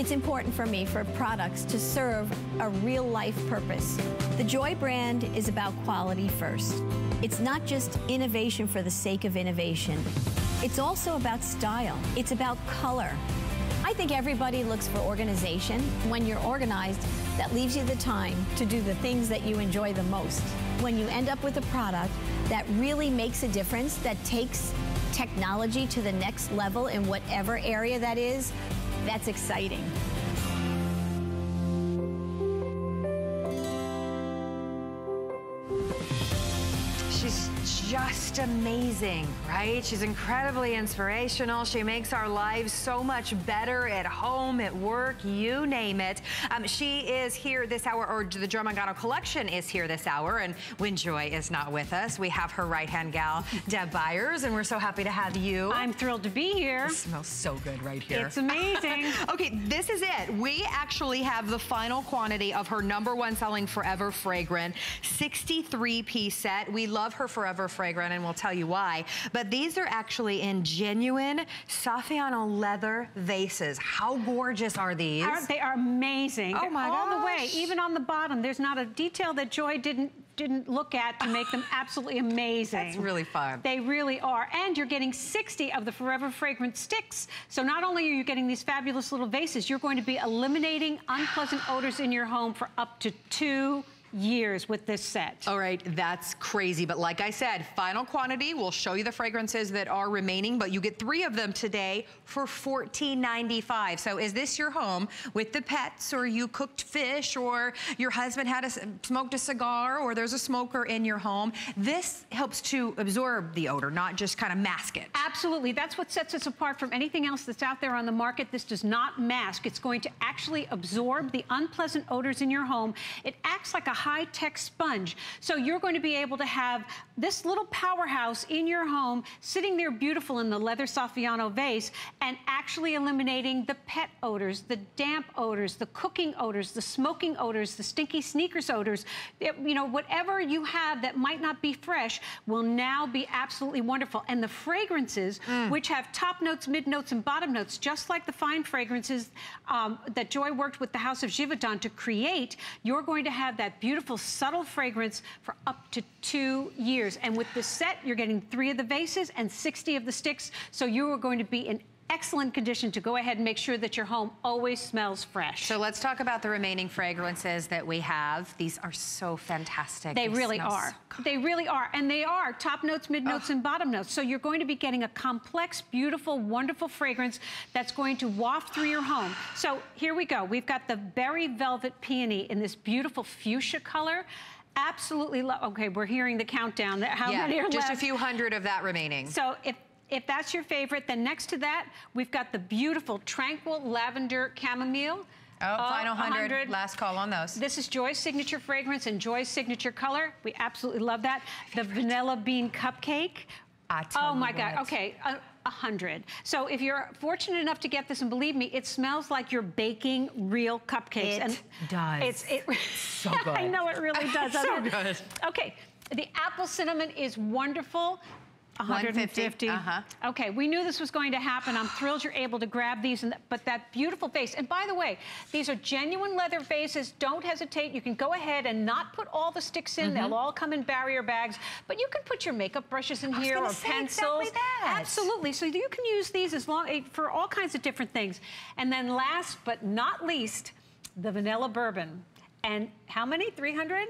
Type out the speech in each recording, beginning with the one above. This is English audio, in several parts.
It's important for me for products to serve a real life purpose. The Joy brand is about quality first. It's not just innovation for the sake of innovation. It's also about style. It's about color. I think everybody looks for organization. When you're organized, that leaves you the time to do the things that you enjoy the most. When you end up with a product that really makes a difference, that takes technology to the next level in whatever area that is, that's exciting. She's just amazing, right? She's incredibly inspirational. She makes our lives so much better at home, at work, you name it. She is here this hour, or the Joy Mangano collection is here this hour, and when Joy is not with us, we have her right-hand gal, Deb Byers, and we're so happy to have you. I'm thrilled to be here. It smells so good right here. It's amazing. Okay, this is it. We actually have the final quantity of her #1 selling Forever Fragrant 63-piece set. We love her Forever Fragrant, and we'll tell you why. But these are actually in genuine Saffiano leather vases. How gorgeous are these? They are amazing. Oh my gosh. All the way, even on the bottom. There's not a detail that Joy didn't look at to make them absolutely amazing. That's really fun. They really are. And you're getting 60 of the Forever Fragrant sticks. So not only are you getting these fabulous little vases, you're going to be eliminating unpleasant odors in your home for up to 2 years with this set. All right, that's crazy. But like I said, final quantity. We'll show you the fragrances that are remaining, but you get 3 of them today for $14.95. So is this your home with the pets, or you cooked fish, or your husband had smoked a cigar, or there's a smoker in your home? This helps to absorb the odor, not just kind of mask it. Absolutely. That's what sets us apart from anything else that's out there on the market. This does not mask. It's going to actually absorb the unpleasant odors in your home. It acts like a high-tech sponge. So you're going to be able to have this little powerhouse in your home sitting there beautiful in the leather Saffiano vase and actually eliminating the pet odors, the damp odors, the cooking odors, the smoking odors, the stinky sneakers odors. You know, whatever you have that might not be fresh will now be absolutely wonderful. And the fragrances, which have top notes, mid notes, and bottom notes, just like the fine fragrances that Joy worked with the House of Givaudan to create, you're going to have that beautiful subtle fragrance for up to 2 years. And with this set, you're getting 3 of the vases and 60 of the sticks. So you are going to be in excellent condition to go ahead and make sure that your home always smells fresh. So let's talk about the remaining fragrances that we have. These are so fantastic. They really are. So they really are. And they are top notes, mid notes, and bottom notes. So you're going to be getting a complex, beautiful, wonderful fragrance that's going to waft through your home. So here we go. We've got the berry velvet peony in this beautiful fuchsia color. Absolutely love. Okay, we're hearing the countdown. How many are left? Just a few hundred of that remaining. So if that's your favorite, then next to that, we've got the beautiful tranquil lavender chamomile. Oh, final 100. Last call on those. This is Joy's signature fragrance and Joy's signature color. We absolutely love that. The vanilla bean cupcake. Oh my God. Okay. 100. So if you're fortunate enough to get this, and believe me, it smells like you're baking real cupcakes. It does. It's so good. I know it really does. So good. Okay. The apple cinnamon is wonderful. 150. Okay, we knew this was going to happen. I'm thrilled you're able to grab these, but that beautiful vase. And by the way, these are genuine leather vases. Don't hesitate. You can go ahead and not put all the sticks in. They'll all come in barrier bags, but you can put your makeup brushes in here, or pencils. Exactly that. Absolutely. So you can use these as for all kinds of different things. And then last but not least, the vanilla bourbon. And how many? 300?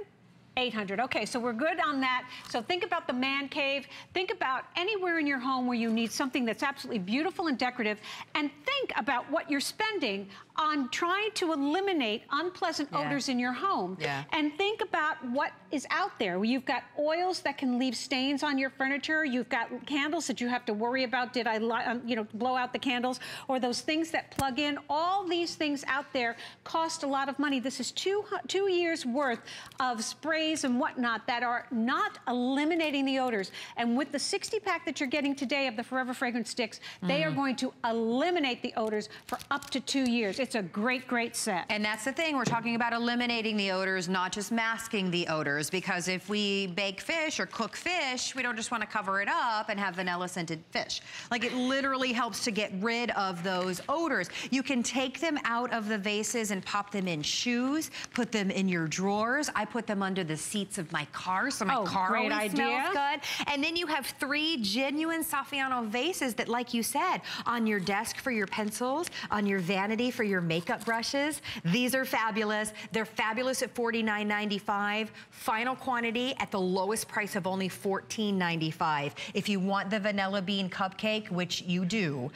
800. Okay, so we're good on that. So think about the man cave. Think about anywhere in your home where you need something that's absolutely beautiful and decorative, and think about what you're spending on trying to eliminate unpleasant odors in your home. And think about what is out there. You've got oils that can leave stains on your furniture. You've got candles that you have to worry about. Did I, blow out the candles? Or those things that plug in. All these things out there cost a lot of money. This is two years worth of sprays sprays and whatnot that are not eliminating the odors. And with the 60-pack that you're getting today of the Forever Fragrant Sticks, they are going to eliminate the odors for up to 2 years. It's a great, great set. And that's the thing. We're talking about eliminating the odors, not just masking the odors, because if we bake fish or cook fish, we don't just want to cover it up and have vanilla-scented fish. Like, it literally helps to get rid of those odors. You can take them out of the vases and pop them in shoes, put them in your drawers. I put them under the seats of my car, so my car always smells good. And then you have 3 genuine Saffiano vases that, like you said, on your desk for your pencils, on your vanity for your makeup brushes. These are fabulous. They're fabulous at $49.95. Final quantity at the lowest price of only $14.95. If you want the vanilla bean cupcake, which you do,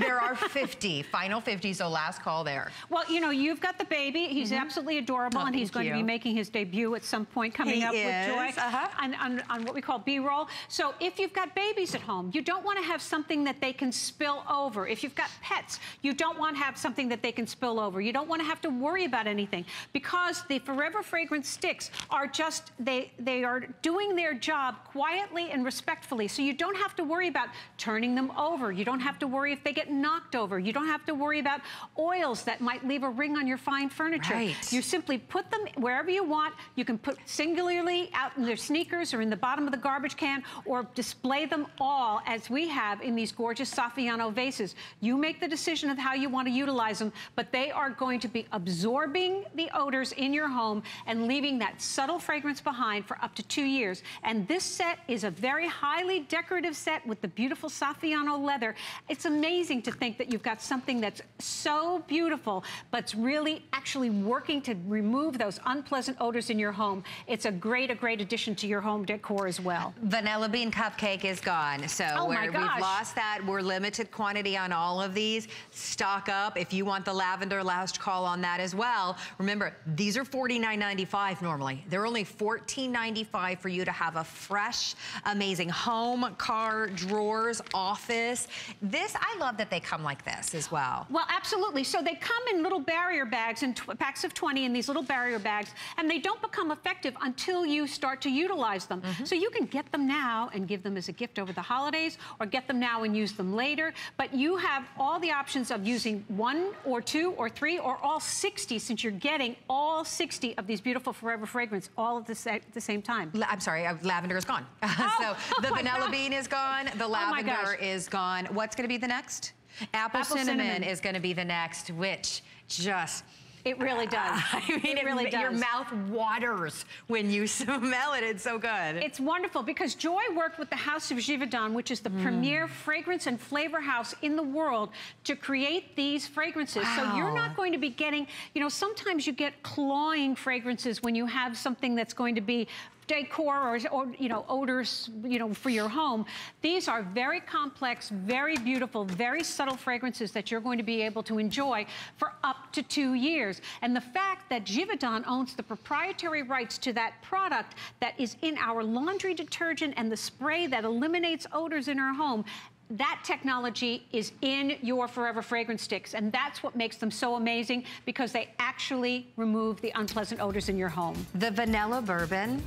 there are 50, final 50, so last call there. Well, you know, you've got the baby. He's absolutely adorable, and he's going to be making his debut at some point coming up with Joy on what we call B-roll. So if you've got babies at home, you don't want to have something that they can spill over. If you've got pets, you don't want to have something that they can spill over. You don't want to have to worry about anything, because the Forever Fragrant Sticks are just, they are doing their job quietly and respectfully. So you don't have to worry about turning them over. You don't have to worry if they get knocked over. You don't have to worry about oils that might leave a ring on your fine furniture. You simply put them wherever you want. You can put singularly out in their sneakers or in the bottom of the garbage can, or display them all as we have in these gorgeous Saffiano vases. You make the decision of how you want to utilize them, but they are going to be absorbing the odors in your home and leaving that subtle fragrance behind for up to 2 years. And this set is a very highly decorative set with the beautiful Saffiano leather. It's amazing to think that you've got something that's so beautiful, but's really actually working to remove those unpleasant odors in your home. It's a great addition to your home decor as well. Vanilla bean cupcake is gone, so we've lost that. We're limited quantity on all of these. Stock up. If you want the lavender, last call on that as well. Remember, these are $49.95 normally. They're only $14.95 for you to have a fresh, amazing home, car, drawers, office. This, I love that they come like this as well. Well, absolutely. So they come in little barrier bags, in packs of 20 in these little barrier bags, and they don't become effective until you start to utilize them. So you can get them now and give them as a gift over the holidays, or get them now and use them later. But you have all the options of using 1 or 2 or 3 or all 60, since you're getting all 60 of these beautiful Forever Fragrance all at the same time. I'm sorry, lavender is gone. So the vanilla bean is gone, the lavender is gone. What's going to be the next? Apple cinnamon is going to be the next, which just... It really does. I mean, it really does. Your mouth waters when you smell it. It's so good. It's wonderful, because Joy worked with the House of Givaudan, which is the premier fragrance and flavor house in the world, to create these fragrances. So you're not going to be getting, you know, sometimes you get cloying fragrances when you have something that's going to be decor or you know, odors, you know, for your home. These are very complex, very beautiful, very subtle fragrances that you're going to be able to enjoy for up to 2 years. And the fact that Givaudan owns the proprietary rights to that product that is in our laundry detergent and the spray that eliminates odors in our home, that technology is in your Forever Fragrance Sticks, and that's what makes them so amazing, because they actually remove the unpleasant odors in your home. The vanilla bourbon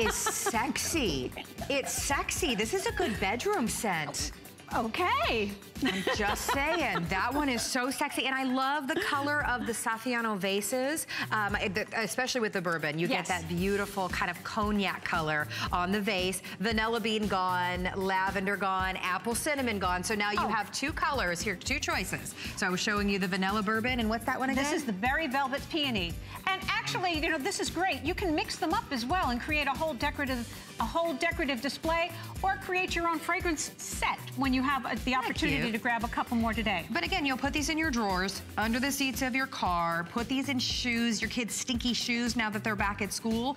is sexy. It's sexy. This is a good bedroom scent. Okay. I'm just saying, that one is so sexy. And I love the color of the Saffiano vases, especially with the bourbon. You get that beautiful kind of cognac color on the vase. Vanilla bean gone, lavender gone, apple cinnamon gone. So now you have 2 colors here, 2 choices. So I was showing you the vanilla bourbon, and what's that one again? This is the berry velvet peony. And actually, you know, this is great. You can mix them up as well and create a whole decorative display, or create your own fragrance set when you have the opportunity to grab a couple more today. But again, you'll put these in your drawers, under the seats of your car, put these in shoes, your kids' stinky shoes now that they're back at school.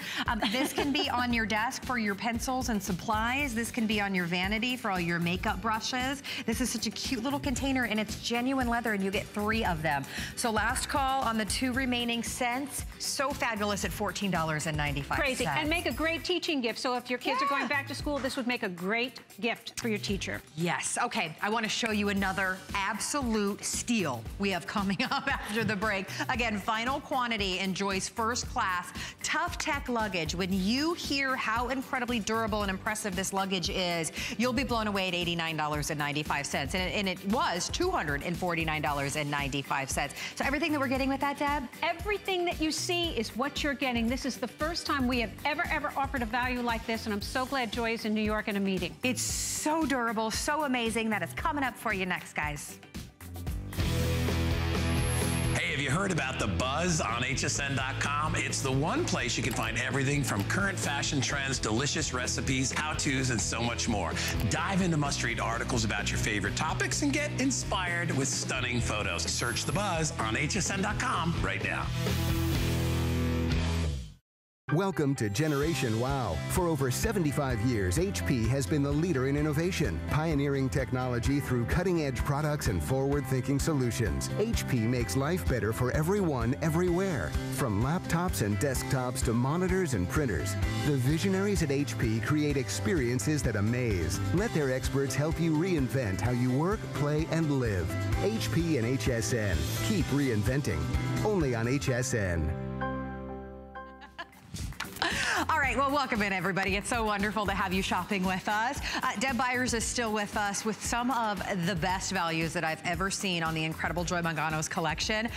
This can be on your desk for your pencils and supplies. This can be on your vanity for all your makeup brushes. This is such a cute little container, and it's genuine leather, and you get 3 of them. So last call on the 2 remaining scents. So fabulous at $14.95. Crazy. And make a great teaching gift. So if your kids are going back to school, this would make a great gift for your teacher. Yes. Okay. I want to show you you another absolute steal we have coming up after the break. Again, final quantity in Joy's first class Tough Tech luggage. When you hear how incredibly durable and impressive this luggage is, you'll be blown away at $89.95. And it was $249.95. So everything that we're getting with that, Deb? Everything that you see is what you're getting. This is the first time we have ever offered a value like this, and I'm so glad Joy is in New York in a meeting. It's so durable, so amazing. That is coming up for you next, guys. Have you heard about The Buzz on hsn.com? It's the one place you can find everything from current fashion trends, delicious recipes, how-tos, and so much more. Dive into must-read articles about your favorite topics and get inspired with stunning photos. Search The Buzz on hsn.com right now. Welcome to Generation Wow. For over 75 years, HP has been the leader in innovation, pioneering technology through cutting-edge products and forward-thinking solutions. HP makes life better for everyone, everywhere. From laptops and desktops to monitors and printers, the visionaries at HP create experiences that amaze. Let their experts help you reinvent how you work, play, and live. HP and HSN. Keep reinventing. Only on HSN. All right, well, welcome in, everybody. It's so wonderful to have you shopping with us. Deb Byers is still with us with some of the best values that I've ever seen on the incredible Joy Mangano's collection.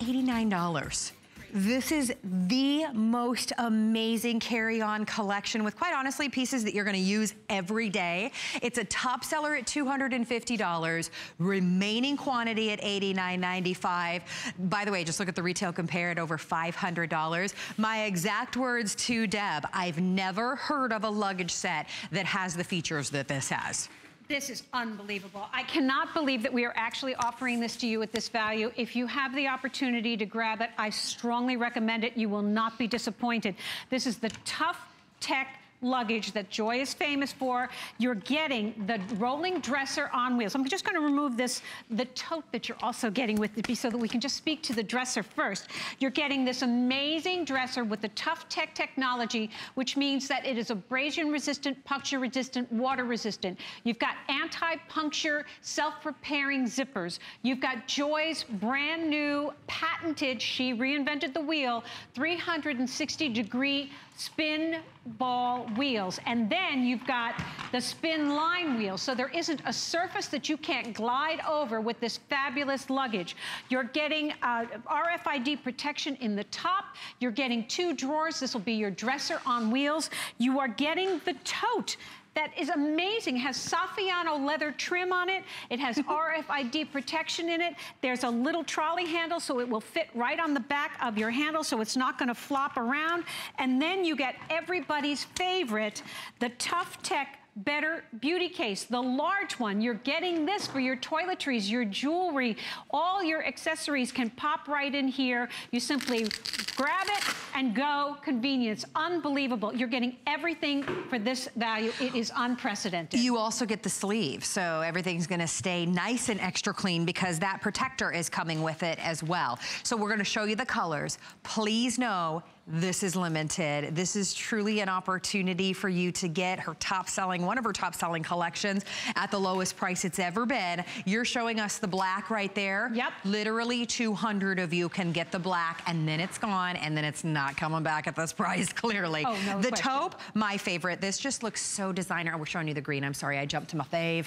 $89. This is the most amazing carry-on collection with, quite honestly, pieces that you're gonna use every day. It's a top seller at $250, remaining quantity at $89.95. By the way, just look at the retail compare at over $500. My exact words to Deb, I've never heard of a luggage set that has the features that this has. This is unbelievable. I cannot believe that we are actually offering this to you at this value. If you have the opportunity to grab it, I strongly recommend it. You will not be disappointed. This is the Tough Tech luggage that Joy is famous for. You're getting the rolling dresser on wheels. I'm just going to remove this, the tote that you're also getting with it, so that we can just speak to the dresser first. You're getting this amazing dresser with the Tough Tech technology, which means that it is abrasion resistant, puncture resistant, water resistant. You've got anti-puncture, self-repairing zippers. You've got Joy's brand new patented, she reinvented the wheel, 360-degree spin ball wheels, and then you've got the spin line wheels, so there isn't a surface that you can't glide over with this fabulous luggage. You're getting RFID protection in the top. You're getting two drawers. This will be your dresser on wheels. You are getting the tote that is amazing. It has Saffiano leather trim on it. It has RFID protection in it. There's a little trolley handle, so it will fit right on the back of your handle, so it's not gonna flop around. And then you get everybody's favorite, the Tough Tech Better Beauty Case, the large one. You're getting this for your toiletries, your jewelry, all your accessories can pop right in here. You simply grab it and go. Convenience, unbelievable. You're getting everything for this value. It is unprecedented. You also get the sleeve, so everything's gonna stay nice and extra clean because that protector is coming with it as well. So we're gonna show you the colors. Please know, this is limited. This is truly an opportunity for you to get her top-selling, one of her top-selling collections at the lowest price it's ever been. You're showing us the black right there. Yep. Literally 200 of you can get the black, and then it's gone, and then it's not coming back at this price, clearly. Oh, no question. The taupe, my favorite. This just looks so designer. Oh, we're showing you the green. I'm sorry, I jumped to my fave.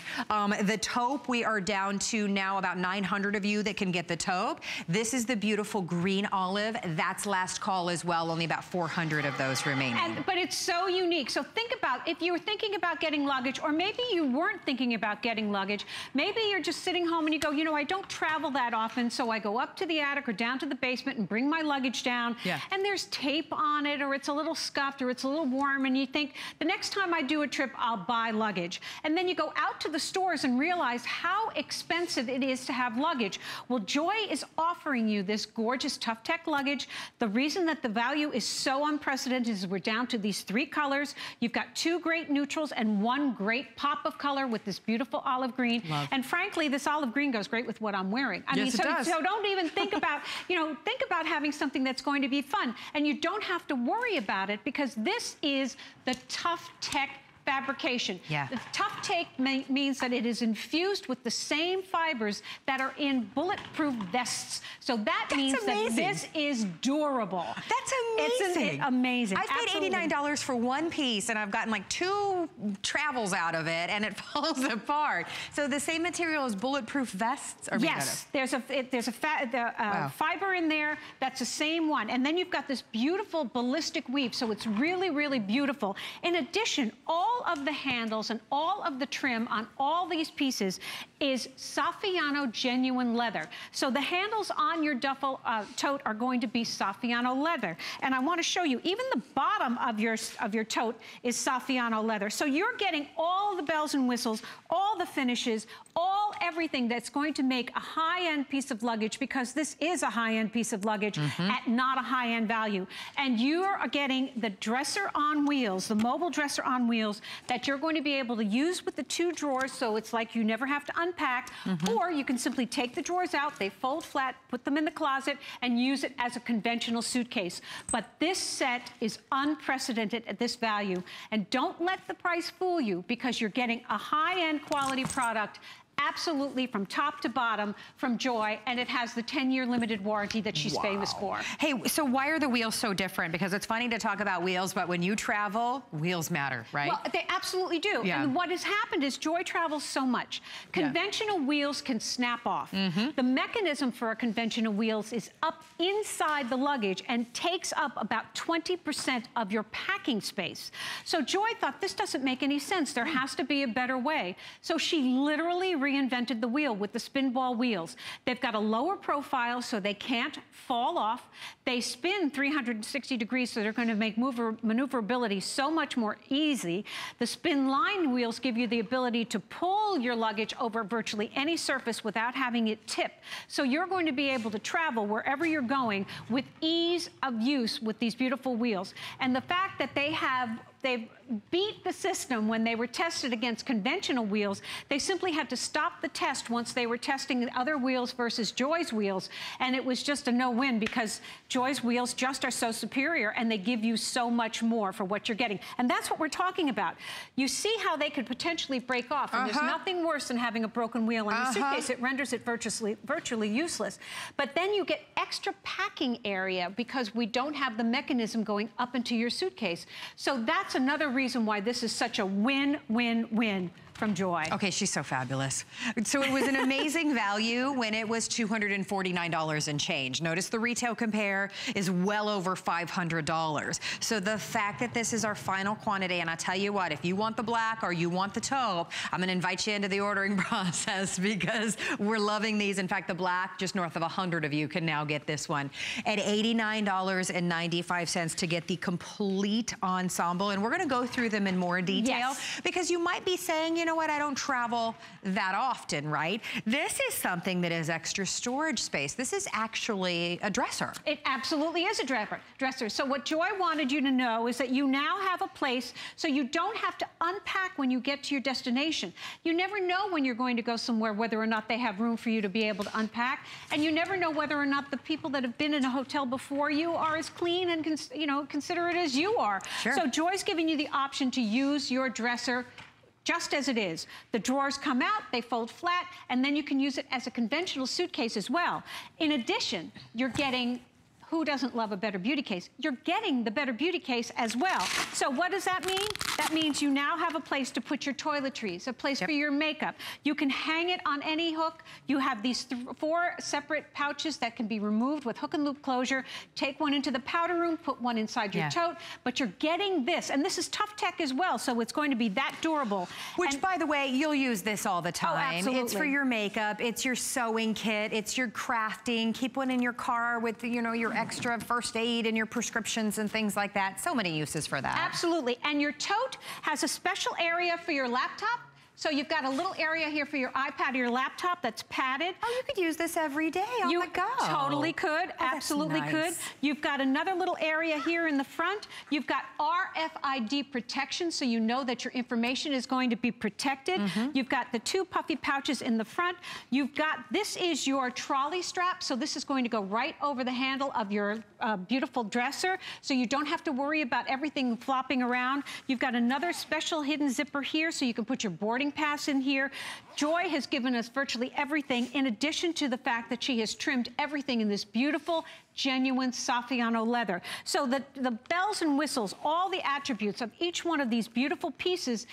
The taupe, we are down to now about 900 of you that can get the taupe. This is the beautiful green olive. That's last call as well. Only about 400 of those remaining. But it's so unique. So think about, if you were thinking about getting luggage, or maybe you weren't thinking about getting luggage, maybe you're just sitting home and you go, you know, I don't travel that often, so I go up to the attic or down to the basement and bring my luggage down, yeah, and there's tape on it, or it's a little scuffed, or it's a little warm, and you think, the next time I do a trip, I'll buy luggage. And then you go out to the stores and realize how expensive it is to have luggage. Well, Joy is offering you this gorgeous Tough Tech luggage. The reason that the value is so unprecedented is we're down to these three colors. You've got two great neutrals and one great pop of color with this beautiful olive green. Love. And frankly, this olive green goes great with what I'm wearing. I mean, so don't even think about, you know, think about having something that's going to be fun. And you don't have to worry about it because this is the Tough Tech fabrication. Yeah. The Tough Tech means that it is infused with the same fibers that are in bulletproof vests. So that means amazing. That this is durable. That's amazing. It's amazing. I paid $89 for one piece, and I've gotten like two travels out of it, and it falls apart. So the same material as bulletproof vests are made out of. There's a fiber in there that's the same one, and then you've got this beautiful ballistic weave. So it's really, really beautiful. In addition, all of the handles and all of the trim on all these pieces is Saffiano genuine leather. So the handles on your duffel tote are going to be Saffiano leather. And I want to show you, even the bottom of your tote is Saffiano leather. So you're getting all the bells and whistles, all the finishes, all everything that's going to make a high-end piece of luggage, because this is a high-end piece of luggage at not a high-end value. And you are getting the dresser on wheels, the mobile dresser on wheels that you're going to be able to use with the two drawers, so it's like you never have to unpack, or you can simply take the drawers out, they fold flat, put them in the closet, and use it as a conventional suitcase. But this set is unprecedented at this value. And don't let the price fool you, because you're getting a high-end quality product absolutely from top to bottom from Joy, and it has the 10-year limited warranty that she's famous for. Hey, so why are the wheels so different? Because it's funny to talk about wheels, but when you travel, wheels matter, right? Well, they absolutely do. Yeah. And what has happened is Joy travels so much. Conventional wheels can snap off. The mechanism for a conventional wheels is up inside the luggage and takes up about 20% of your packing space. So Joy thought, this doesn't make any sense. There has to be a better way. So she literally reinvented the wheel with the spin ball wheels. They've got a lower profile so they can't fall off. They spin 360 degrees so they're going to make maneuverability so much more easy. The spin line wheels give you the ability to pull your luggage over virtually any surface without having it tip. So you're going to be able to travel wherever you're going with ease of use with these beautiful wheels. And the fact that they've beat the system when they were tested against conventional wheels. They simply had to stop the test once they were testing other wheels versus Joy's wheels. And it was just a no-win, because Joy's wheels just are so superior, and they give you so much more for what you're getting. And that's what we're talking about. You see how they could potentially break off, and there's nothing worse than having a broken wheel in a suitcase. It renders it virtually useless. But then you get extra packing area because we don't have the mechanism going up into your suitcase. So that's another reason why this is such a win-win-win from Joy. Okay, she's so fabulous. So it was an amazing value when it was $249 and change. Notice the retail compare is well over $500. So the fact that this is our final quantity, and I tell you what, if you want the black or you want the taupe, I'm gonna invite you into the ordering process, because we're loving these. In fact, the black, just north of 100 of you can now get this one at $89.95 to get the complete ensemble. And we're gonna go through them in more detail because you might be saying, you know what, I don't travel that often, right? This is something that is extra storage space. This is actually a dresser. It absolutely is a dresser. So what Joy wanted you to know is that you now have a place so you don't have to unpack when you get to your destination. You never know when you're going to go somewhere whether or not they have room for you to be able to unpack, and you never know whether or not the people that have been in a hotel before you are as clean and considerate as you are. So Joy's giving you the option to use your dresser just as it is. The drawers come out, they fold flat, and then you can use it as a conventional suitcase as well. In addition, you're getting, who doesn't love a better beauty case? You're getting the better beauty case as well. So what does that mean? That means you now have a place to put your toiletries, a place for your makeup. You can hang it on any hook. You have these four separate pouches that can be removed with hook and loop closure. Take one into the powder room, put one inside your tote, but you're getting this. And this is Tough Tech as well, so it's going to be that durable. Which, and by the way, you'll use this all the time. Oh, absolutely. It's for your makeup, it's your sewing kit, it's your crafting. Keep one in your car with, you know, your extra first aid and your prescriptions and things like that. So many uses for that. Absolutely. And your tote has a special area for your laptop, So you've got a little area here for your iPad or your laptop that's padded. Oh, you could use this every day on the go. You totally could, absolutely could. You've got another little area here in the front. You've got RFID protection, so you know that your information is going to be protected. You've got the two puffy pouches in the front. You've got, this is your trolley strap, so this is going to go right over the handle of your beautiful dresser, so you don't have to worry about everything flopping around. You've got another special hidden zipper here, so you can put your boarding pass in here. Joy has given us virtually everything, in addition to the fact that she has trimmed everything in this beautiful genuine Saffiano leather. So the bells and whistles, all the attributes of each one of these beautiful pieces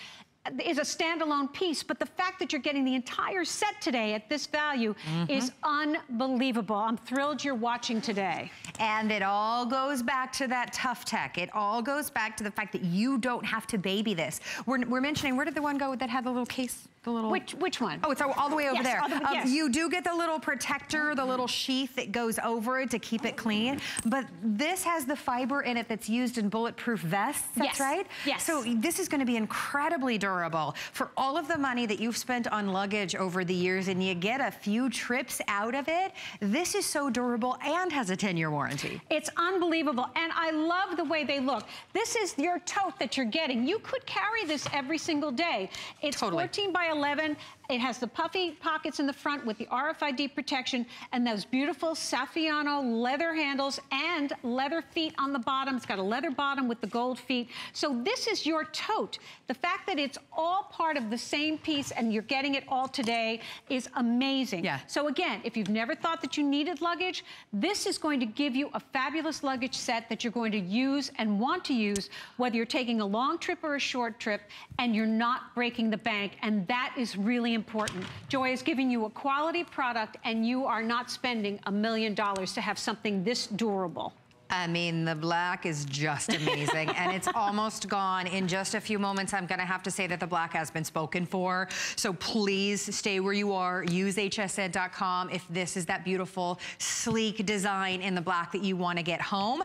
is a standalone piece, but the fact that you're getting the entire set today at this value is unbelievable. I'm thrilled you're watching today. And it all goes back to that Tough Tech. It all goes back to the fact that you don't have to baby this. We're mentioning, where did the one go that had the little case? The little... Which one? Oh, it's all the way over there. Yes. You do get the little protector, the little sheath that goes over it to keep it clean. But this has the fiber in it that's used in bulletproof vests, that's right? Yes. So this is going to be incredibly durable. For all of the money that you've spent on luggage over the years and you get a few trips out of it, this is so durable and has a 10-year warranty. It's unbelievable. And I love the way they look. This is your tote that you're getting. You could carry this every single day. It's 14 by 11. It has the puffy pockets in the front with the RFID protection and those beautiful Saffiano leather handles and leather feet on the bottom. It's got a leather bottom with the gold feet. So this is your tote. The fact that it's all part of the same piece and you're getting it all today is amazing. Yeah. So again, if you've never thought that you needed luggage, this is going to give you a fabulous luggage set that you're going to use and want to use, whether you're taking a long trip or a short trip, and you're not breaking the bank. And that is really important. Joy is giving you a quality product, and you are not spending $1 million to have something this durable. I mean, the black is just amazing, and it's almost gone. In just a few moments, I'm gonna have to say that the black has been spoken for, so please stay where you are. Use hsn.com if this is that beautiful, sleek design in the black that you wanna get home.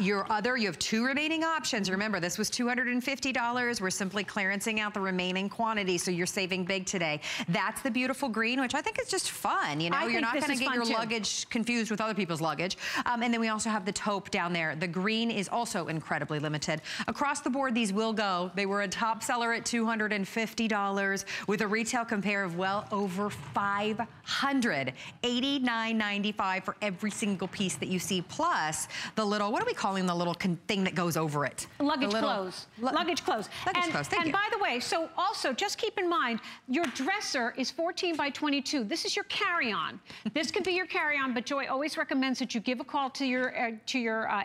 You have two remaining options. Remember, this was $250. We're simply clearancing out the remaining quantity, so you're saving big today. That's the beautiful green, which I think is just fun. You know, you're not gonna get your luggage confused with other people's luggage. And then we also have the taupe down there. The green is also incredibly limited. Across the board, these will go. They were a top seller at $250 with a retail compare of well over $589.95 for every single piece that you see, plus the little, what are we calling the little thing that goes over it? Luggage clothes. Luggage clothes. Luggage clothes, thank you. And by the way, so also just keep in mind, your dresser is 14 by 22. This is your carry-on. This could be your carry-on, but Joy always recommends that you give a call to your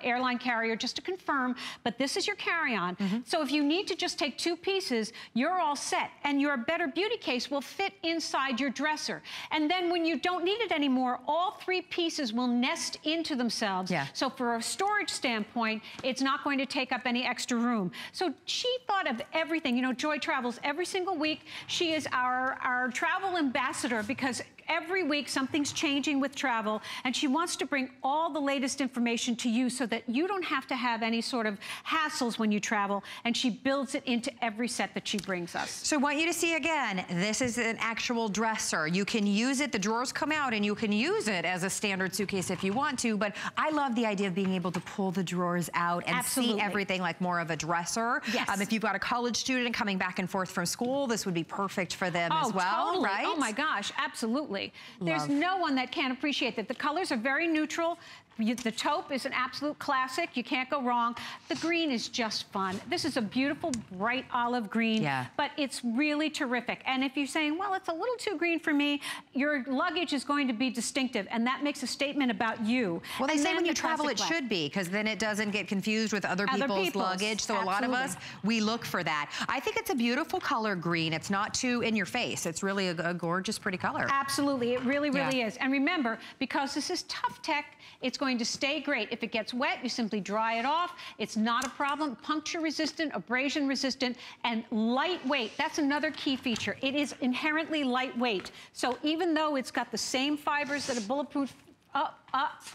airline carrier just to confirm, but this is your carry-on. So if you need to just take two pieces, you're all set, and your Better Beauty case will fit inside your dresser. And then when you don't need it anymore, all three pieces will nest into themselves. So for a storage standpoint, it's not going to take up any extra room. So she thought of everything. You know, Joy travels every single week. She is our travel ambassador, because every week something's changing with travel, and she wants to bring all the latest information to you so that you don't have to have any sort of hassles when you travel, and she builds it into every set that she brings us. So I want you to see again, this is an actual dresser. You can use it, the drawers come out, and you can use it as a standard suitcase if you want to, but I love the idea of being able to pull the drawers out and see everything like more of a dresser. If you've got a college student coming back and forth from school, this would be perfect for them as well, right? Oh my gosh, absolutely. There's no one that can't appreciate that. The colors are very neutral. The taupe is an absolute classic. You can't go wrong. The green is just fun. This is a beautiful, bright olive green, but it's really terrific. And if you're saying, well, it's a little too green for me, your luggage is going to be distinctive, and that makes a statement about you. Well, they say when you travel, it should be, because then it doesn't get confused with other people's luggage. So a lot of us, we look for that. I think it's a beautiful color green. It's not too in your face. It's really a gorgeous, pretty color. Absolutely. It really, really is. And remember, because this is Tough Tech, it's going to stay great. If it gets wet, you simply dry it off. It's not a problem. Puncture resistant, abrasion resistant, and lightweight. That's another key feature. It is inherently lightweight. So even though it's got the same fibers that a bulletproof up.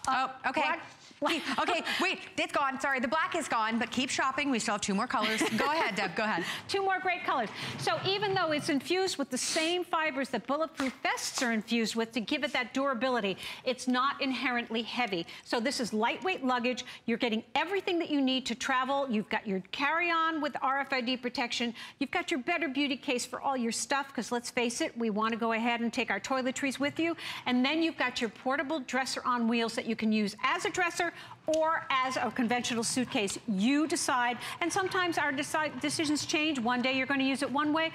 Oh, okay. Okay, wait, it's gone. Sorry, the black is gone, but keep shopping. We still have two more colors. Go ahead, Deb, go ahead. Two more great colors. So even though it's infused with the same fibers that bulletproof vests are infused with to give it that durability, it's not inherently heavy. So this is lightweight luggage. You're getting everything that you need to travel. You've got your carry-on with RFID protection. You've got your better beauty case for all your stuff, because let's face it, we want to go ahead and take our toiletries with you. And then you've got your portable dresser on wheels that you can use as a dresser or as a conventional suitcase. You decide, and sometimes our decisions change. One day you're going to use it one way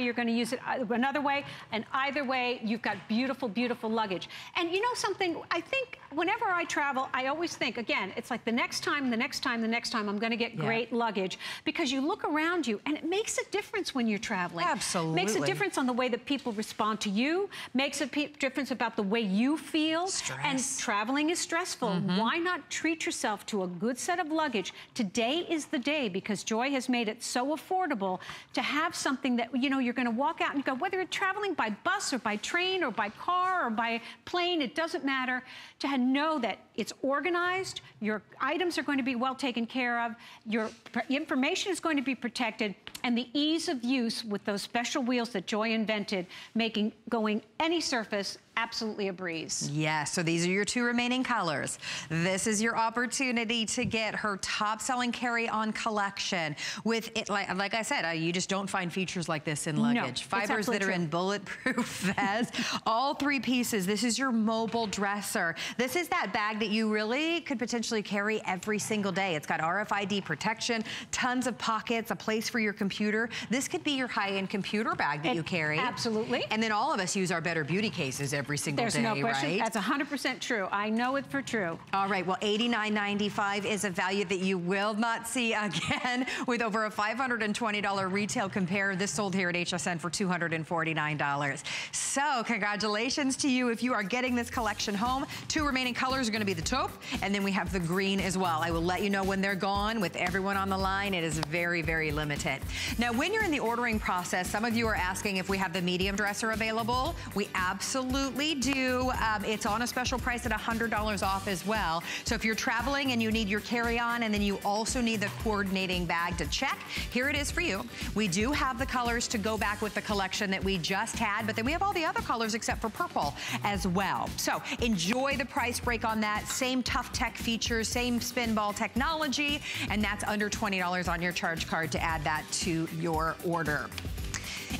you're going to use it another way, and either way you've got beautiful, beautiful luggage. And you know something, I think whenever I travel, I always think, again, it's like the next time, the next time, the next time I'm going to get great luggage, because you look around you and it makes a difference when you're traveling. Absolutely. Makes a difference on the way that people respond to you, makes a difference about the way you feel. Stress. And traveling is stressful. Mm-hmm. Why not treat yourself to a good set of luggage? Today is the day, because Joy has made it so affordable to have something that, you know, you're going to walk out and go, whether you're traveling by bus or by train or by car or by plane, it doesn't matter, to know that it's organized, your items are going to be well taken care of, your information is going to be protected, and the ease of use with those special wheels that Joy invented, making going any surface absolutely a breeze. Yes, so these are your two remaining colors. This is your opportunity to get her top-selling carry-on collection with it. Like I said, you just don't find features like this in luggage. No, fibers that are in bulletproof vests, all three pieces. This is your mobile dresser. This is that bag that you really could potentially carry every single day. It's got RFID protection, tons of pockets, a place for your computer. This could be your high-end computer bag that you carry. Absolutely. And then all of us use our better beauty cases every single day, right? There's no question. That's 100% true. I know it for true. All right. Well, $89.95 is a value that you will not see again, with over a $520 retail compare. This sold here at HSN for $249. So congratulations to you if you are getting this collection home. Two remaining colors are going to be the taupe, and then we have the green as well. I will let you know when they're gone. With everyone on the line, it is very, very limited. Now, when you're in the ordering process, some of you are asking if we have the medium dresser available. We absolutely do. It's on a special price at $100 off as well. So if you're traveling and you need your carry-on, and then you also need the coordinating bag to check, here it is for you. We do have the colors to go back with the collection that we just had, but then we have all the other colors except for purple as well. So enjoy the price break on that. Same Tough Tech features, same spin ball technology, and that's under $20 on your charge card to add that to your order.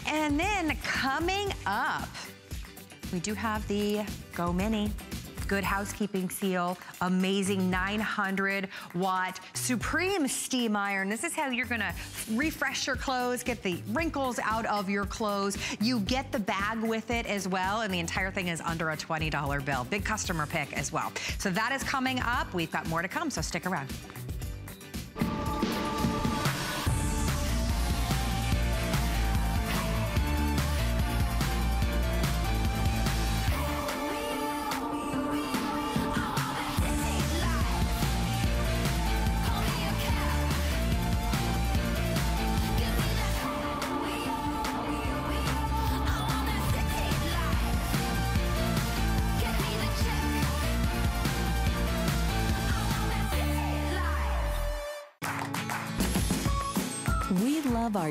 And then coming up, we do have the Go Mini. Good housekeeping seal, amazing 900-watt Supreme steam iron. This is how you're gonna refresh your clothes, get the wrinkles out of your clothes. You get the bag with it as well, and the entire thing is under a $20 bill. Big customer pick as well. So that is coming up. We've got more to come, so stick around. Our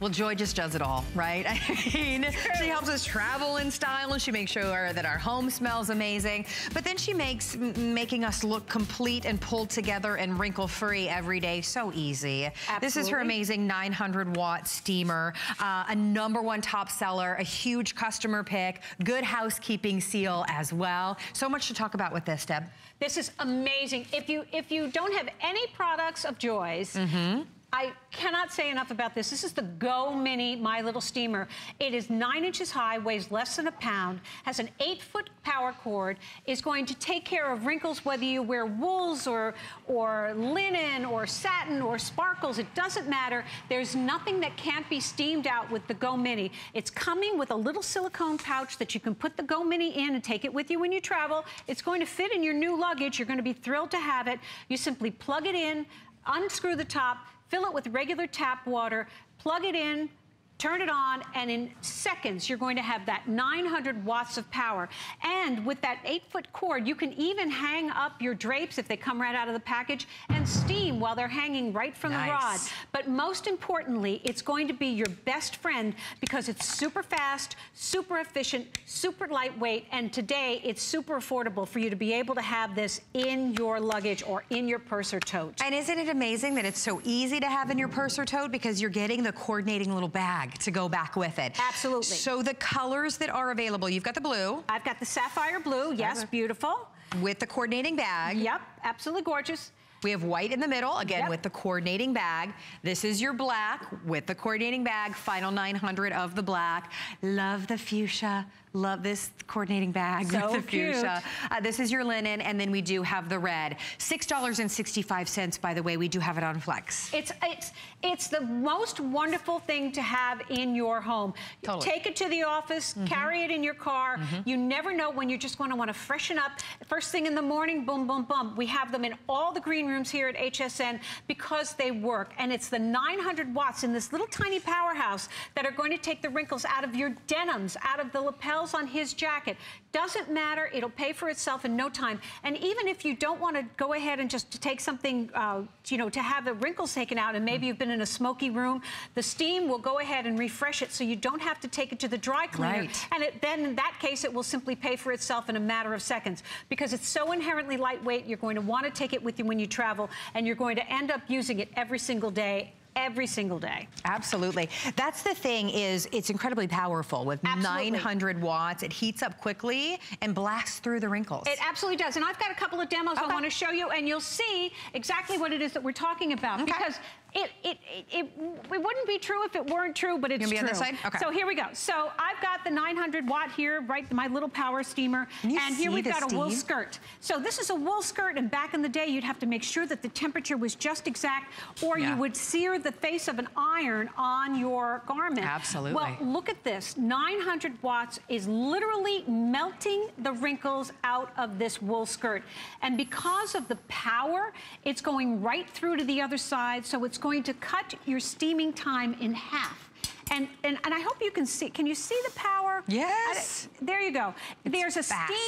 Well, Joy just does it all, right? I mean, she helps us travel in style, and she makes sure that our home smells amazing, but then she makes making us look complete and pulled together and wrinkle-free every day so easy. Absolutely. This is her amazing 900-watt steamer, a #1 top seller, a huge customer pick, good housekeeping seal as well. So much to talk about with this, Deb. This is amazing. If you don't have any products of Joy's, mm-hmm. I cannot say enough about this. This is the Go Mini My Little Steamer. It is 9 inches high, weighs less than a pound, has an 8-foot power cord, is going to take care of wrinkles whether you wear wools or linen or satin or sparkles. It doesn't matter. There's nothing that can't be steamed out with the Go Mini. It's coming with a little silicone pouch that you can put the Go Mini in and take it with you when you travel. It's going to fit in your new luggage. You're going to be thrilled to have it. You simply plug it in, unscrew the top, fill it with regular tap water, plug it in, turn it on, and in seconds, you're going to have that 900 watts of power. And with that 8-foot cord, you can even hang up your drapes if they come right out of the package and steam while they're hanging right from the rod. But most importantly, it's going to be your best friend because it's super fast, super efficient, super lightweight, and today it's super affordable for you to be able to have this in your luggage or in your purse or tote. And isn't it amazing that it's so easy to have in your purse or tote because you're getting the coordinating little bag to go back with it. Absolutely. So the colors that are available, you've got the blue. I've got the sapphire blue, yes, beautiful. With the coordinating bag. Yep, absolutely gorgeous. We have white in the middle, again, with the coordinating bag. This is your black with the coordinating bag, final 900 of the black. Love the fuchsia. Love this coordinating bag with the fuchsia. This is your linen, and then we do have the red. $6.65, by the way, we do have it on Flex. It's the most wonderful thing to have in your home. Totally. Take it to the office, carry it in your car. You never know when you're just going to want to freshen up. First thing in the morning, boom, boom, boom. We have them in all the green rooms here at HSN because they work, and it's the 900 watts in this little tiny powerhouse that are going to take the wrinkles out of your denims, out of the lapels on his jacket. Doesn't matter, it'll pay for itself in no time. And even if you don't want to go ahead and just take something, you know, to have the wrinkles taken out, and maybe you've been in a smoky room, the steam will go ahead and refresh it so you don't have to take it to the dry cleaner. And then in that case, it will simply pay for itself in a matter of seconds because it's so inherently lightweight. You're going to want to take it with you when you travel, and you're going to end up using it every single day. Every single day. Absolutely. That's the thing, is it's incredibly powerful with 900 watts. It heats up quickly and blasts through the wrinkles. It absolutely does. And I've got a couple of demos I want to show you, and you'll see exactly what it is that we're talking about because it wouldn't be true if it weren't true, but it's true. On this side? Okay. So here we go. So I've got the 900 watt here, right, my little power steamer. And here we've got a wool skirt. So this is a wool skirt, and back in the day, you'd have to make sure that the temperature was just exact, or you would sear the face of an iron on your garment. Absolutely. Well, look at this. 900 watts is literally melting the wrinkles out of this wool skirt. And because of the power, it's going right through to the other side, so it's going to cut your steaming time in half. And I hope you can see. Can you see the power? Yes. There you go. There's a steam.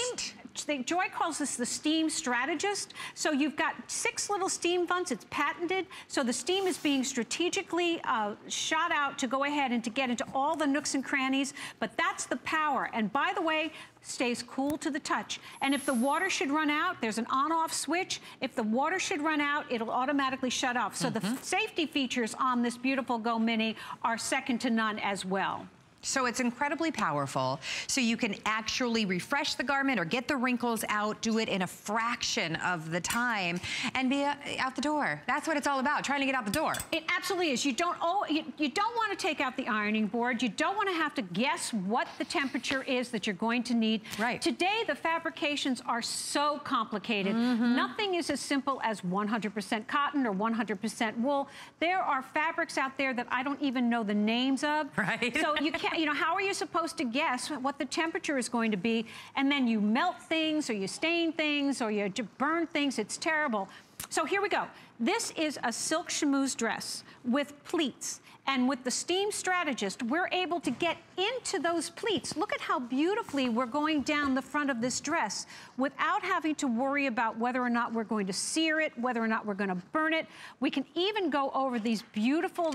Joy calls this the steam strategist. So you've got 6 little steam vents. It's patented. So the steam is being strategically shot out to go ahead and to get into all the nooks and crannies. But that's the power. And by the way, stays cool to the touch. And if the water should run out, there's an on-off switch. If the water should run out, it'll automatically shut off. So the safety features on this beautiful Go Mini are second to none as well. So it's incredibly powerful. So you can actually refresh the garment or get the wrinkles out, do it in a fraction of the time, and be out the door. That's what it's all about, trying to get out the door. It absolutely is. You don't, you don't want to take out the ironing board. You don't want to have to guess what the temperature is that you're going to need. Right. Today, the fabrications are so complicated. Nothing is as simple as 100% cotton or 100% wool. There are fabrics out there that I don't even know the names of. Right. So you can't. You know, how are you supposed to guess what the temperature is going to be? And then you melt things, or you stain things, or you burn things. It's terrible. So here we go. This is a silk chemise dress with pleats. And with the steam strategist, we're able to get into those pleats. Look at how beautifully we're going down the front of this dress without having to worry about whether or not we're going to sear it, whether or not we're going to burn it. We can even go over these beautiful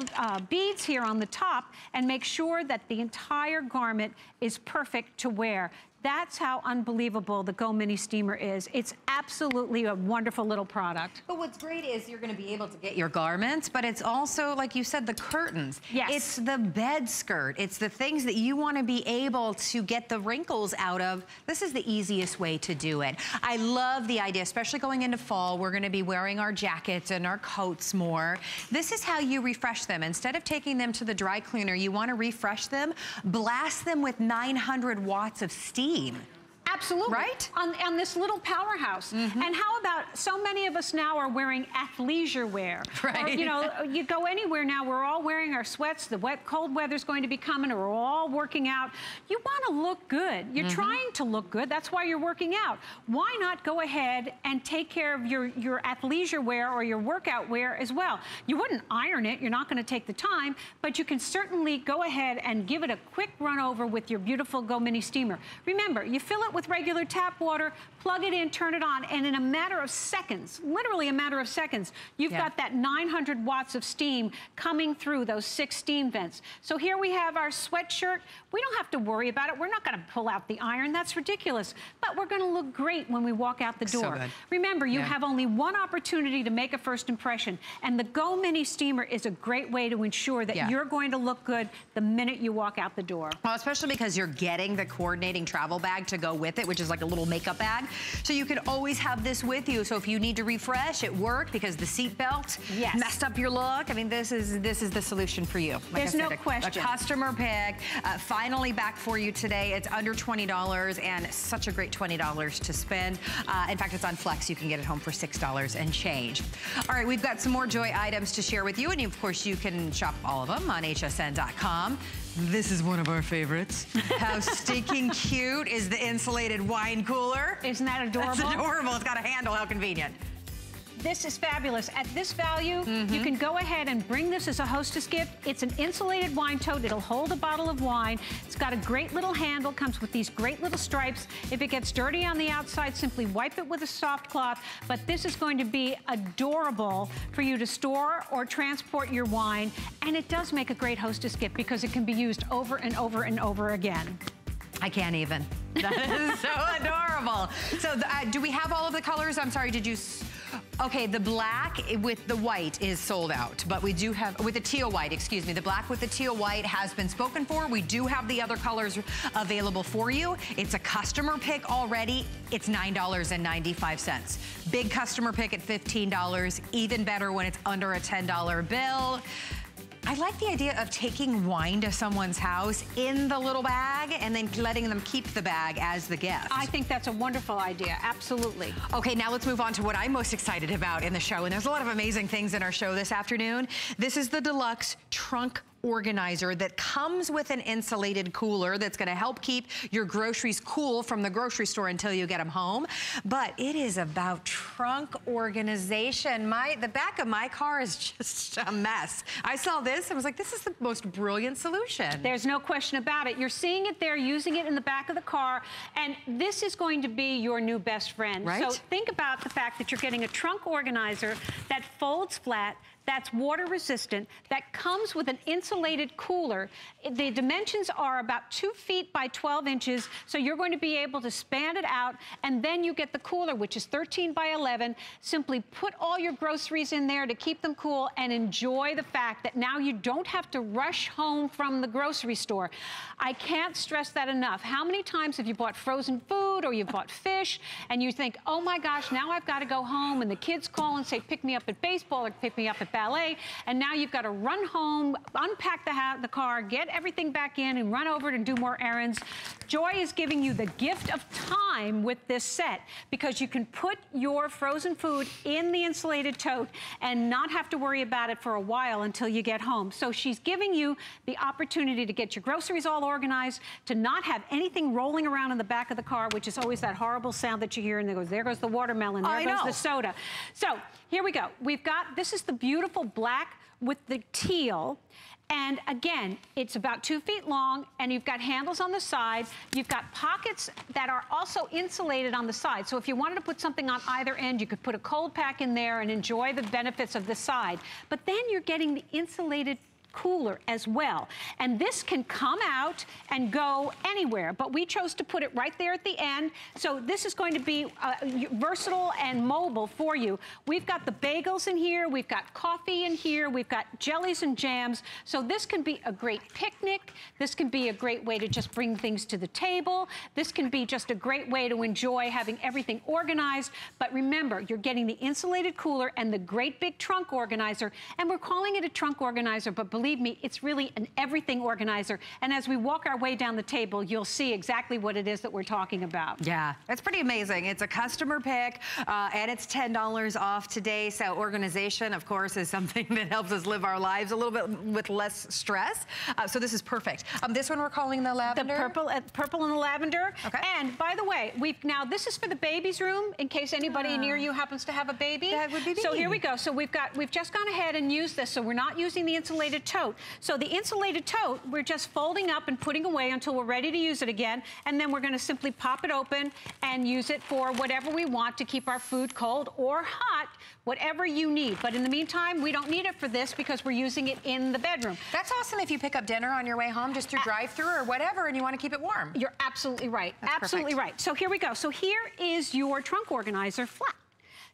beads here on the top and make sure that the entire garment is perfect to wear. That's how unbelievable the Go Mini Steamer is. It's absolutely a wonderful little product. But what's great is you're gonna be able to get your garments, but it's also, like you said, the curtains. Yes. It's the bed skirt. It's the things that you wanna be able to get the wrinkles out of. This is the easiest way to do it. I love the idea, especially going into fall, we're gonna be wearing our jackets and our coats more. This is how you refresh them. Instead of taking them to the dry cleaner, you wanna refresh them, blast them with 900 watts of steam. Absolutely. Right? On this little powerhouse. Mm-hmm. And how about, so many of us now are wearing athleisure wear. Right. Or, you know, you go anywhere now, we're all wearing our sweats, the wet, cold weather's going to be coming, or we're all working out. You want to look good. You're mm-hmm. trying to look good. That's why you're working out. Why not go ahead and take care of your athleisure wear or your workout wear as well? You wouldn't iron it. You're not going to take the time, but you can certainly go ahead and give it a quick run over with your beautiful Go Mini Steamer. Remember, you fill it with regular tap water, plug it in, turn it on, and in a matter of seconds, literally a matter of seconds, you've got that 900 watts of steam coming through those 6 steam vents. So here we have our sweatshirt. We don't have to worry about it. We're not gonna pull out the iron, that's ridiculous. But we're gonna look great when we walk out the door. So remember, you have only one opportunity to make a first impression, and the Go Mini Steamer is a great way to ensure that you're going to look good the minute you walk out the door. Well, especially because you're getting the coordinating travel bag to go with it, which is like a little makeup bag, so you can always have this with you. So if you need to refresh at work because the seat belt messed up your look, I mean, this is the solution for you. Like There's I said, no question. A customer pick, finally back for you today. It's under $20 and such a great $20 to spend. In fact, it's on Flex. You can get it home for $6 and change. All right, we've got some more Joy items to share with you, and of course, you can shop all of them on hsn.com. This is one of our favorites. How stinking cute is the insulated wine cooler? Isn't that adorable? It's adorable. It's got a handle. How convenient. This is fabulous. At this value, you can go ahead and bring this as a hostess gift. It's an insulated wine tote. It'll hold a bottle of wine. It's got a great little handle, comes with these great little stripes. If it gets dirty on the outside, simply wipe it with a soft cloth. But this is going to be adorable for you to store or transport your wine. And it does make a great hostess gift because it can be used over and over and over again. I can't even. That is so adorable. So do we have all of the colors? I'm sorry, did you... Okay, the black with the white is sold out, but we do have, with the teal white, excuse me, the black with the teal white has been spoken for. We do have the other colors available for you. It's a customer pick already. It's $9.95. Big customer pick at $15, even better when it's under a $10 bill. I like the idea of taking wine to someone's house in the little bag and then letting them keep the bag as the gift. I think that's a wonderful idea, absolutely. Okay, now let's move on to what I'm most excited about in the show, and there's a lot of amazing things in our show this afternoon. This is the Deluxe Trunk Organizer that comes with an insulated cooler that's going to help keep your groceries cool from the grocery store until you get them home. But it is about trunk organization. The back of my car is just a mess. I saw this and was like, this is the most brilliant solution. There's no question about it. You're seeing it there, using it in the back of the car, and this is going to be your new best friend. Right? So think about the fact that you're getting a trunk organizer that folds flat, that's water resistant, that comes with an insulated cooler. The dimensions are about 2 feet by 12 inches, so you're going to be able to span it out, and then you get the cooler, which is 13 by 11. Simply put all your groceries in there to keep them cool and enjoy the fact that now you don't have to rush home from the grocery store. I can't stress that enough. How many times have you bought frozen food or you've bought fish and you think, oh my gosh, now I've got to go home, and the kids call and say, pick me up at baseball or pick me up at ballet, and now you've got to run home, unpack the car, get everything back in, and run over to do more errands. Joy is giving you the gift of time with this set, because you can put your frozen food in the insulated tote and not have to worry about it for a while until you get home. So she's giving you the opportunity to get your groceries all organized, to not have anything rolling around in the back of the car, which is always that horrible sound that you hear, and there goes the watermelon, there goes the soda. So here we go. We've got, this is the beautiful black with the teal. And again, it's about 2 feet long, and you've got handles on the side. You've got pockets that are also insulated on the side. So if you wanted to put something on either end, you could put a cold pack in there and enjoy the benefits of the side. But then you're getting the insulated cooler as well. And this can come out and go anywhere, but we chose to put it right there at the end. So this is going to be versatile and mobile for you. We've got the bagels in here, we've got coffee in here, we've got jellies and jams. So this can be a great picnic. This can be a great way to just bring things to the table. This can be just a great way to enjoy having everything organized. But remember, you're getting the insulated cooler and the great big trunk organizer. And we're calling it a trunk organizer, but believe me, it's really an everything organizer. And as we walk our way down the table, you'll see exactly what it is that we're talking about. Yeah, that's pretty amazing. It's a customer pick, and it's $10 off today. So organization, of course, is something that helps us live our lives a little bit with less stress. So this is perfect. This one we're calling the lavender? The purple, purple and the lavender. Okay. And by the way, we've now, this is for the baby's room, in case anybody near you happens to have a baby. That would be me. So here we go. So we've just gone ahead and used this, so we're not using the insulated tote. So the insulated tote, we're just folding up and putting away until we're ready to use it again, and then we're gonna simply pop it open and use it for whatever we want to keep our food cold or hot, whatever you need. But in the meantime, we don't need it for this because we're using it in the bedroom. That's awesome if you pick up dinner on your way home just through drive-thru or whatever and you wanna keep it warm. You're absolutely right, That's absolutely right. So here we go. So here is your trunk organizer flat.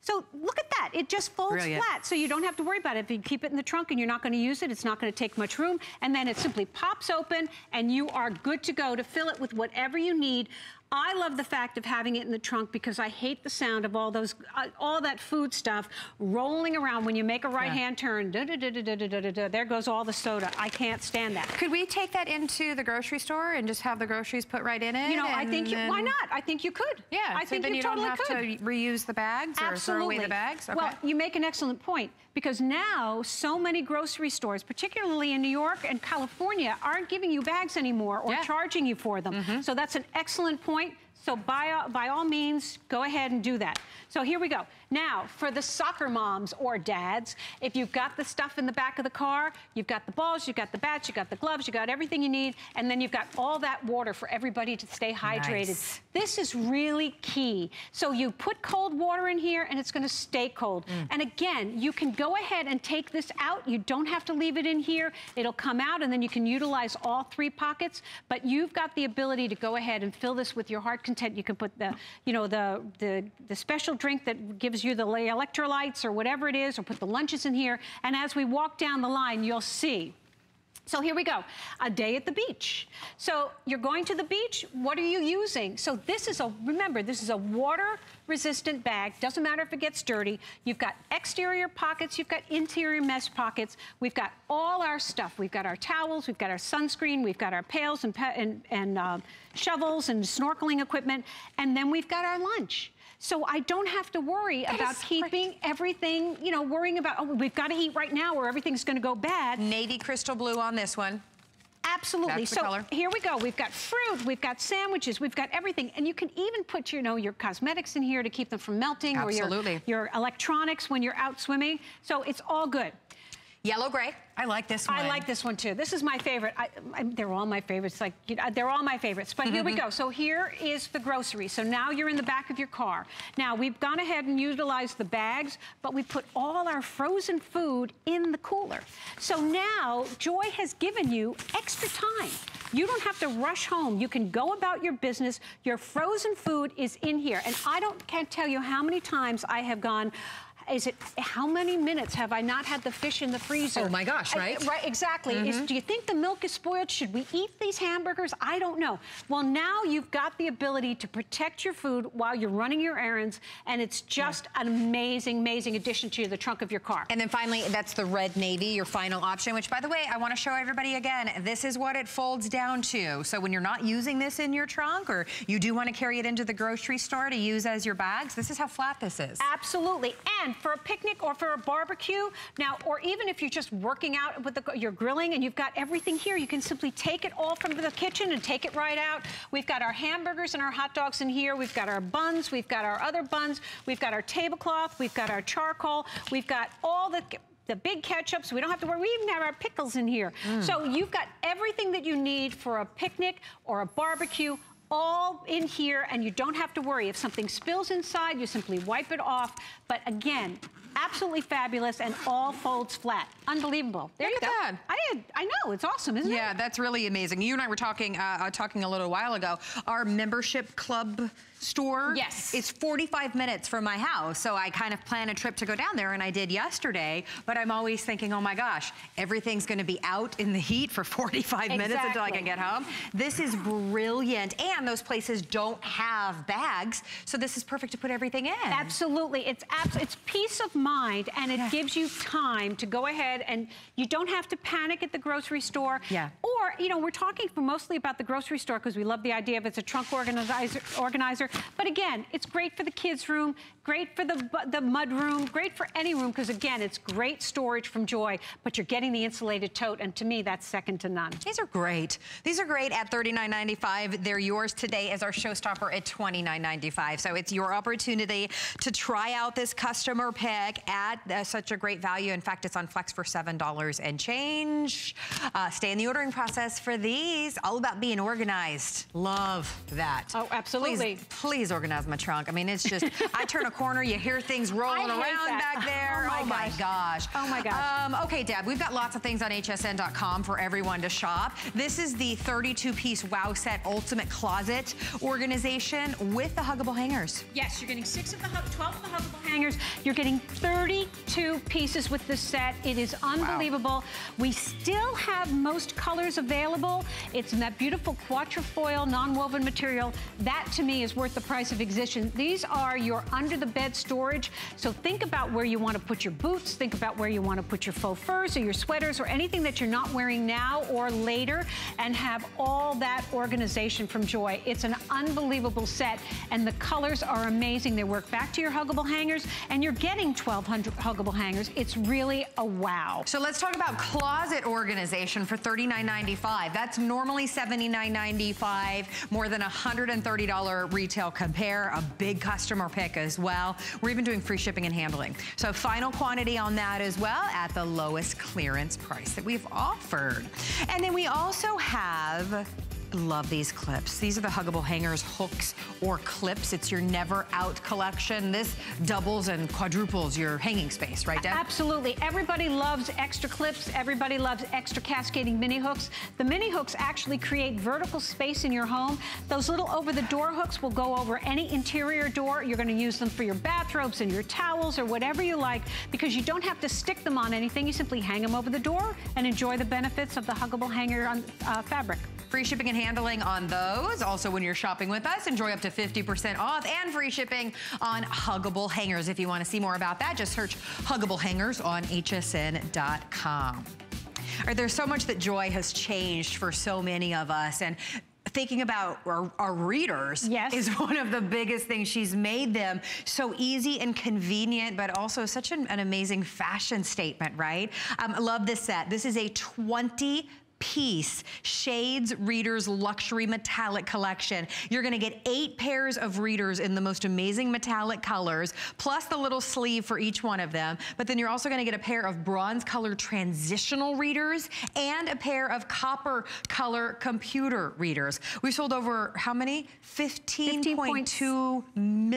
So look at that, it just folds flat, so you don't have to worry about it. If you keep it in the trunk and you're not gonna use it, it's not gonna take much room, and then it simply pops open and you are good to go to fill it with whatever you need. I love the fact of having it in the trunk because I hate the sound of all those, all that food stuff rolling around when you make a right-hand turn. Da, da, da, da, da, da, da, da, there goes all the soda. I can't stand that. Could we take that into the grocery store and just have the groceries put right in it? You know, I think you, why not? I think you could. Yeah, I think you totally could. So then you don't have to reuse the bags or throw away the bags? Okay. Well, you make an excellent point because now so many grocery stores, particularly in New York and California, aren't giving you bags anymore or charging you for them. So that's an excellent point. So by all means, go ahead and do that. So here we go. Now, for the soccer moms or dads, if you've got the stuff in the back of the car, you've got the balls, you've got the bats, you've got the gloves, you've got everything you need, and then you've got all that water for everybody to stay hydrated. Nice. This is really key. So you put cold water in here, and it's going to stay cold. And again, you can go ahead and take this out. You don't have to leave it in here. It'll come out, and then you can utilize all three pockets, but you've got the ability to go ahead and fill this with your heart content. You can put the, you know, the special drink that gives you the electrolytes or whatever it is, or put the lunches in here. And as we walk down the line, you'll see. So here we go, a day at the beach. So you're going to the beach, what are you using? So this is a, remember, this is a water-resistant bag. Doesn't matter if it gets dirty. You've got exterior pockets, you've got interior mesh pockets. We've got all our stuff. We've got our towels, we've got our sunscreen, we've got our pails and shovels and snorkeling equipment, and then we've got our lunch. So I don't have to worry about keeping everything, you know, worrying about, oh, we've got to eat right now or everything's going to go bad. Navy crystal blue on this one. Absolutely. So color. Here we go. We've got fruit, we've got sandwiches, we've got everything. And you can even put, you know, your cosmetics in here to keep them from melting or your electronics when you're out swimming. So it's all good. Yellow gray. I like this one. I like this one too. This is my favorite. They're all my favorites. Like, you know, they're all my favorites. But here we go. So here is the grocery. So now you're in the back of your car. Now we've gone ahead and utilized the bags, but we put all our frozen food in the cooler. So now Joy has given you extra time. You don't have to rush home. You can go about your business. Your frozen food is in here. And I can't tell you how many times I have gone, how many minutes have I not had the fish in the freezer? Oh my gosh, right? Right, exactly. Do you think the milk is spoiled? Should we eat these hamburgers? I don't know. Well, now you've got the ability to protect your food while you're running your errands, and it's just an amazing, amazing addition to the trunk of your car. And then finally, that's the red navy, your final option, which by the way, I want to show everybody again, this is what it folds down to. So when you're not using this in your trunk, or you do want to carry it into the grocery store to use as your bags, this is how flat this is. Absolutely. And for a picnic or for a barbecue, now, or even if you're just working out with you're grilling and you've got everything here, you can simply take it all from the kitchen and take it right out. We've got our hamburgers and our hot dogs in here. We've got our buns. We've got our other buns. We've got our tablecloth. We've got our charcoal. We've got all the big ketchup, so we don't have to worry. We even have our pickles in here. So you've got everything that you need for a picnic or a barbecue all in here, and you don't have to worry. If something spills inside, you simply wipe it off. But again, Absolutely fabulous, and all folds flat. Unbelievable. There you go. Look at that. I know, it's awesome, isn't it? Yeah, that's really amazing. You and I were talking a little while ago. Our membership club store is 45 minutes from my house, so I kind of plan a trip to go down there, and I did yesterday, but I'm always thinking, oh my gosh, everything's going to be out in the heat for 45 minutes until I can get home. This is brilliant, and those places don't have bags, so this is perfect to put everything in. Absolutely. It's peace of mind, and it gives you time to go ahead, and you don't have to panic at the grocery store. Yeah. Or, you know, we're talking mostly about the grocery store because we love the idea of it's a trunk organizer. But again, it's great for the kids' room, great for the mud room, great for any room, because again, it's great storage from Joy, but you're getting the insulated tote, and to me, that's second to none. These are great. These are great at $39.95. They're yours today as our showstopper at $29.95. So it's your opportunity to try out this customer pick at such a great value. In fact, it's on Flex for $7 and change. Stay in the ordering process for these. All about being organized. Love that. Oh, absolutely. Please, please organize my trunk. I mean, it's just, I turn a corner, you hear things rolling around back there. Oh my gosh. Oh my gosh. Okay, Deb, we've got lots of things on hsn.com for everyone to shop. This is the 32-piece Wow Set Ultimate Closet organization with the Huggable Hangers. Yes, you're getting 12 of the Huggable Hangers. You're getting 32 pieces with this set. It is unbelievable. Wow. We still have most colors available. It's in that beautiful quatrefoil non-woven material. That, to me, is worth the price of existence. These are your under-the-bed storage, so think about where you want to put your boots, think about where you want to put your faux furs or your sweaters or anything that you're not wearing now or later, and have all that organization from Joy. It's an unbelievable set, and the colors are amazing. They work back to your Huggable Hangers, and you're getting 1,200 Huggable Hangers. It's really a wow. So let's talk about closet organization for $39.95. That's normally $79.95, more than $130 retail compare, a big customer pick as well. We're even doing free shipping and handling. So final quantity on that as well at the lowest clearance price that we've offered. And then we also have... love these clips. These are the Huggable Hangers hooks or clips. It's your never out collection. This doubles and quadruples your hanging space, right, Deb? Absolutely. Everybody loves extra clips. Everybody loves extra cascading mini hooks. The mini hooks actually create vertical space in your home. Those little over the door hooks will go over any interior door. You're going to use them for your bathrobes and your towels or whatever you like, because you don't have to stick them on anything. You simply hang them over the door and enjoy the benefits of the Huggable Hanger on fabric. Free shipping and handling on those. Also, when you're shopping with us, enjoy up to 50% off and free shipping on Huggable Hangers. If you want to see more about that, just search Huggable Hangers on hsn.com. All right, there's so much that Joy has changed for so many of us, and thinking about our readers is one of the biggest things. She's made them so easy and convenient, but also such an amazing fashion statement, right? I love this set. This is a 20-piece Shades Readers Luxury Metallic Collection. You're going to get 8 pairs of readers in the most amazing metallic colors, plus the little sleeve for each one of them. But then you're also going to get a pair of bronze color transitional readers and a pair of copper color computer readers. We've sold over how many? 15.2 million.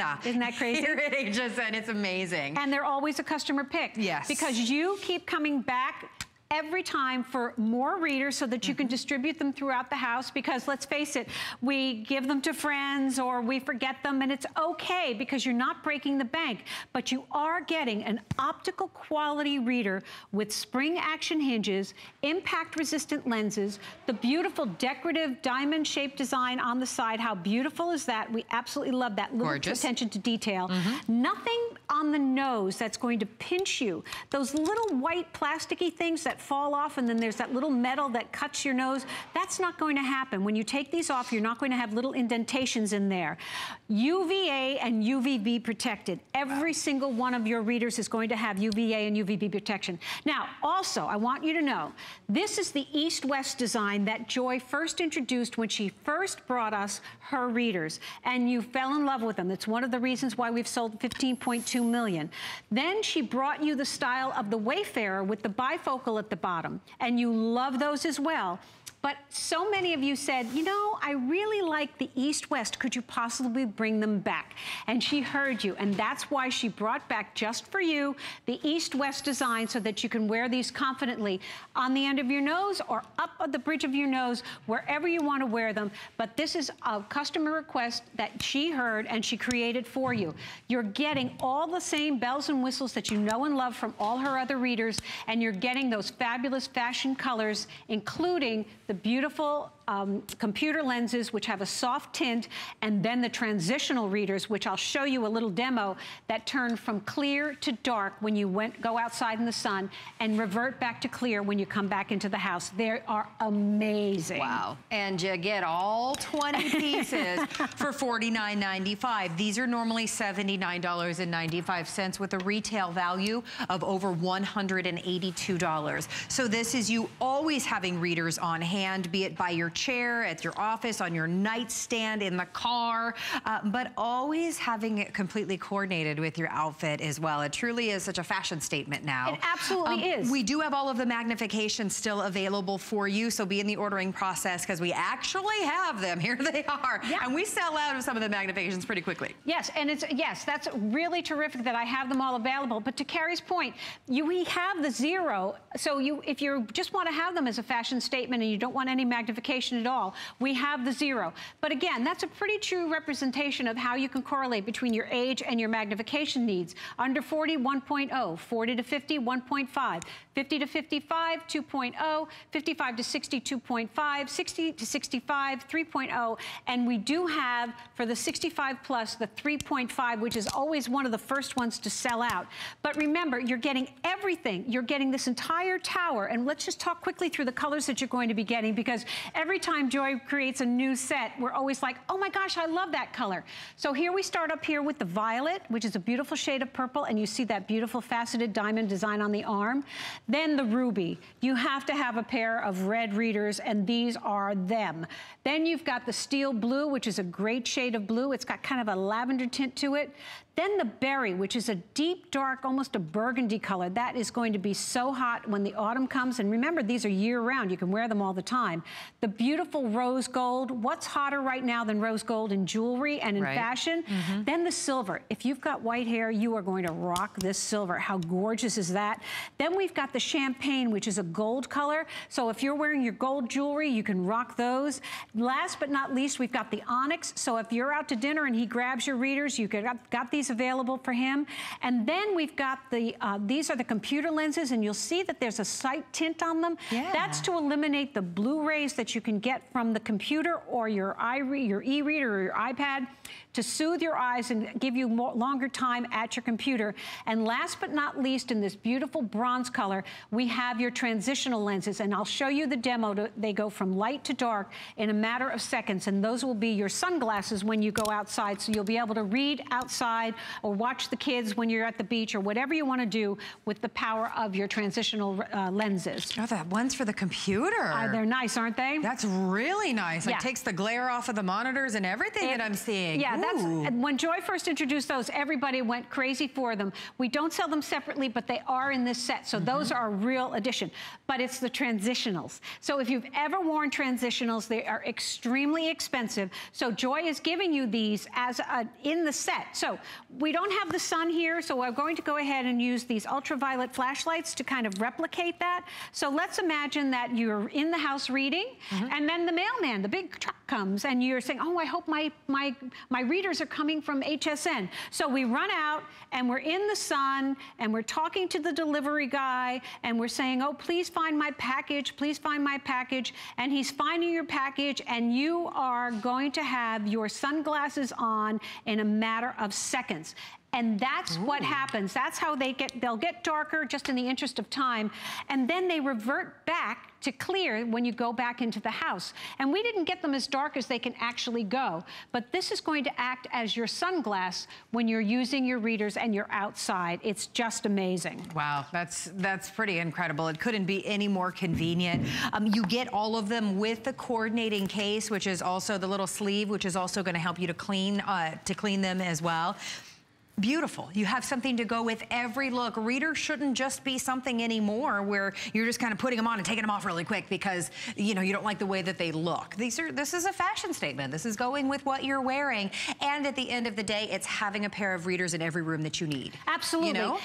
Absolutely. Isn't that crazy? Here at HSN. It's amazing. And they're always a customer pick. Yes. Because you keep coming back every time for more readers so that you can distribute them throughout the house, because let's face it, we give them to friends or we forget them, and it's okay because you're not breaking the bank, but you are getting an optical quality reader with spring action hinges, impact resistant lenses, the beautiful decorative diamond shaped design on the side. How beautiful is that? We absolutely love that little attention to detail. Nothing on the nose that's going to pinch you. Those little white plasticky things that fall off, and then there's that little metal that cuts your nose. That's not going to happen. When you take these off, you're not going to have little indentations in there. UVA and UVB protected. Every single one of your readers is going to have UVA and UVB protection. Now, also, I want you to know, this is the East-West design that Joy first introduced when she first brought us her readers, and you fell in love with them. That's one of the reasons why we've sold 15.2 million. Then she brought you the style of the Wayfarer with the bifocal at the bottom, and you love those as well. But so many of you said, you know, I really like the East West. Could you possibly bring them back? And she heard you, and that's why she brought back just for you the East West design so that you can wear these confidently on the end of your nose or up at the bridge of your nose, wherever you want to wear them. But this is a customer request that she heard and she created for you. You're getting all the same bells and whistles that you know and love from all her other readers, and you're getting those fabulous fashion colors, including the beautiful computer lenses, which have a soft tint, and then the transitional readers, which I'll show you a little demo, that turn from clear to dark when you go outside in the sun and revert back to clear when you come back into the house. They are amazing. Wow. And you get all 20 pieces for $49.95. These are normally $79.95 with a retail value of over $182. So this is you always having readers on hand, be it by your chair, at your office, on your nightstand, in the car, but always having it completely coordinated with your outfit as well. It truly is such a fashion statement now. It absolutely is. We do have all of the magnification still available for you, so be in the ordering process because we actually have them. Here they are. Yeah. And we sell out of some of the magnifications pretty quickly. Yes, and it's, yes, that's really terrific that I have them all available, but to Carrie's point, we have the zero, so if you just want to have them as a fashion statement and you don't want any magnification at all, we have the zero. But again, that's a pretty true representation of how you can correlate between your age and your magnification needs. Under 40, 1.0, 40 to 50, 1.5, 50 to 55, 2.0, 55 to 60, 2.5, 60 to 65, 3.0, and we do have for the 65 plus the 3.5, which is always one of the first ones to sell out. But remember, you're getting everything. You're getting this entire tower, and let's just talk quickly through the colors that you're going to be getting, because every time Joy creates a new set, we're always like, oh my gosh, I love that color. So here we start up here with the violet, which is a beautiful shade of purple, and you see that beautiful faceted diamond design on the arm. Then the ruby. You have to have a pair of red readers, and these are them. Then you've got the steel blue, which is a great shade of blue. It's got kind of a lavender tint to it. Then the berry, which is a deep, dark, almost a burgundy color. That is going to be so hot when the autumn comes. And remember, these are year-round. You can wear them all the time. The beautiful rose gold. What's hotter right now than rose gold in jewelry and in fashion? Mm-hmm. Then the silver. If you've got white hair, you are going to rock this silver. How gorgeous is that? Then we've got the champagne, which is a gold color. So if you're wearing your gold jewelry, you can rock those. Last but not least, we've got the onyx. So if you're out to dinner and he grabs your readers, you've got these available for him. And then we've got the these are the computer lenses, and you'll see that there's a sight tint on them. Yeah. That's to eliminate the blue rays that you can get from the computer or your e-reader or your iPad to soothe your eyes and give you more, longer time at your computer. And last but not least, in this beautiful bronze color, we have your transitional lenses, and I'll show you the demo. They go from light to dark in a matter of seconds, and those will be your sunglasses when you go outside, so you'll be able to read outside or watch the kids when you're at the beach or whatever you want to do with the power of your transitional lenses. Oh, that one's for the computer. They're nice, aren't they? That's really nice. Yeah. It takes the glare off of the monitors and everything that I'm seeing. Yeah. Ooh. That's, when Joy first introduced those, everybody went crazy for them. We don't sell them separately, but they are in this set, so those are a real addition. But it's the transitionals. So if you've ever worn transitionals, they are extremely expensive. So Joy is giving you these as in the set. So we don't have the sun here, so I'm going to go ahead and use these ultraviolet flashlights to kind of replicate that. So let's imagine that you're in the house reading, and then the mailman, the big truck comes, and you're saying, oh, I hope my readers are coming from HSN. So we run out, and we're in the sun, and we're talking to the delivery guy, and we're saying, oh, please find my package, please find my package. And he's finding your package, and you are going to have your sunglasses on in a matter of seconds. And that's what happens. That's how they'll get darker just in the interest of time. And then they revert back to clear when you go back into the house. And we didn't get them as dark as they can actually go, but this is going to act as your sunglass when you're using your readers and you're outside. It's just amazing. Wow, that's pretty incredible. It couldn't be any more convenient. You get all of them with the coordinating case, which is also the little sleeve, which is also gonna help you to clean them as well. beautiful. You have something to go with every look. Readers shouldn't just be something anymore where you're just kind of putting them on and taking them off really quick because, you know, you don't like the way that they look. This is a fashion statement. This is going with what you're wearing. And at the end of the day, it's having a pair of readers in every room that you need. Absolutely. You know?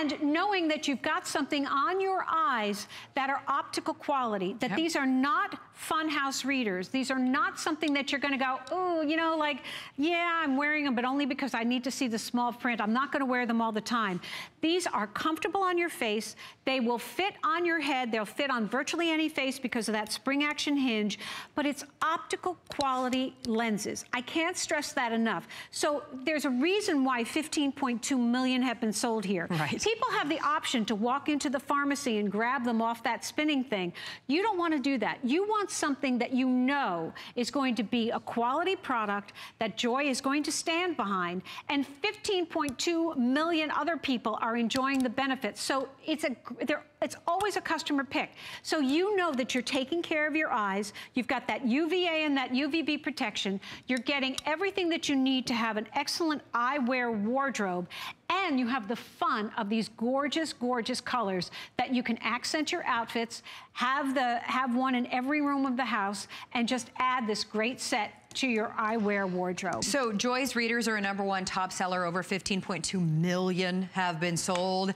And knowing that you've got something on your eyes that are optical quality, that these are not funhouse readers. These are not something that you're going to go, oh, you know, like, yeah, I'm wearing them, but only because I need to see the small print. I'm not going to wear them all the time. These are comfortable on your face. They will fit on your head. They'll fit on virtually any face because of that spring action hinge, but it's optical quality lenses. I can't stress that enough. So there's a reason why 15.2 million have been sold here. Right. People have the option to walk into the pharmacy and grab them off that spinning thing. You don't want to do that. You want something that you know is going to be a quality product that Joy is going to stand behind, and 15.2 million other people are enjoying the benefits. So it's always a customer pick. So you know that you're taking care of your eyes. You've got that UVA and that UVB protection. You're getting everything that you need to have an excellent eyewear wardrobe. And you have the fun of these gorgeous, gorgeous colors that you can accent your outfits, have one in every room of the house, and just add this great set to your eyewear wardrobe. So Joy's readers are a #1 top seller. Over 15.2 million have been sold.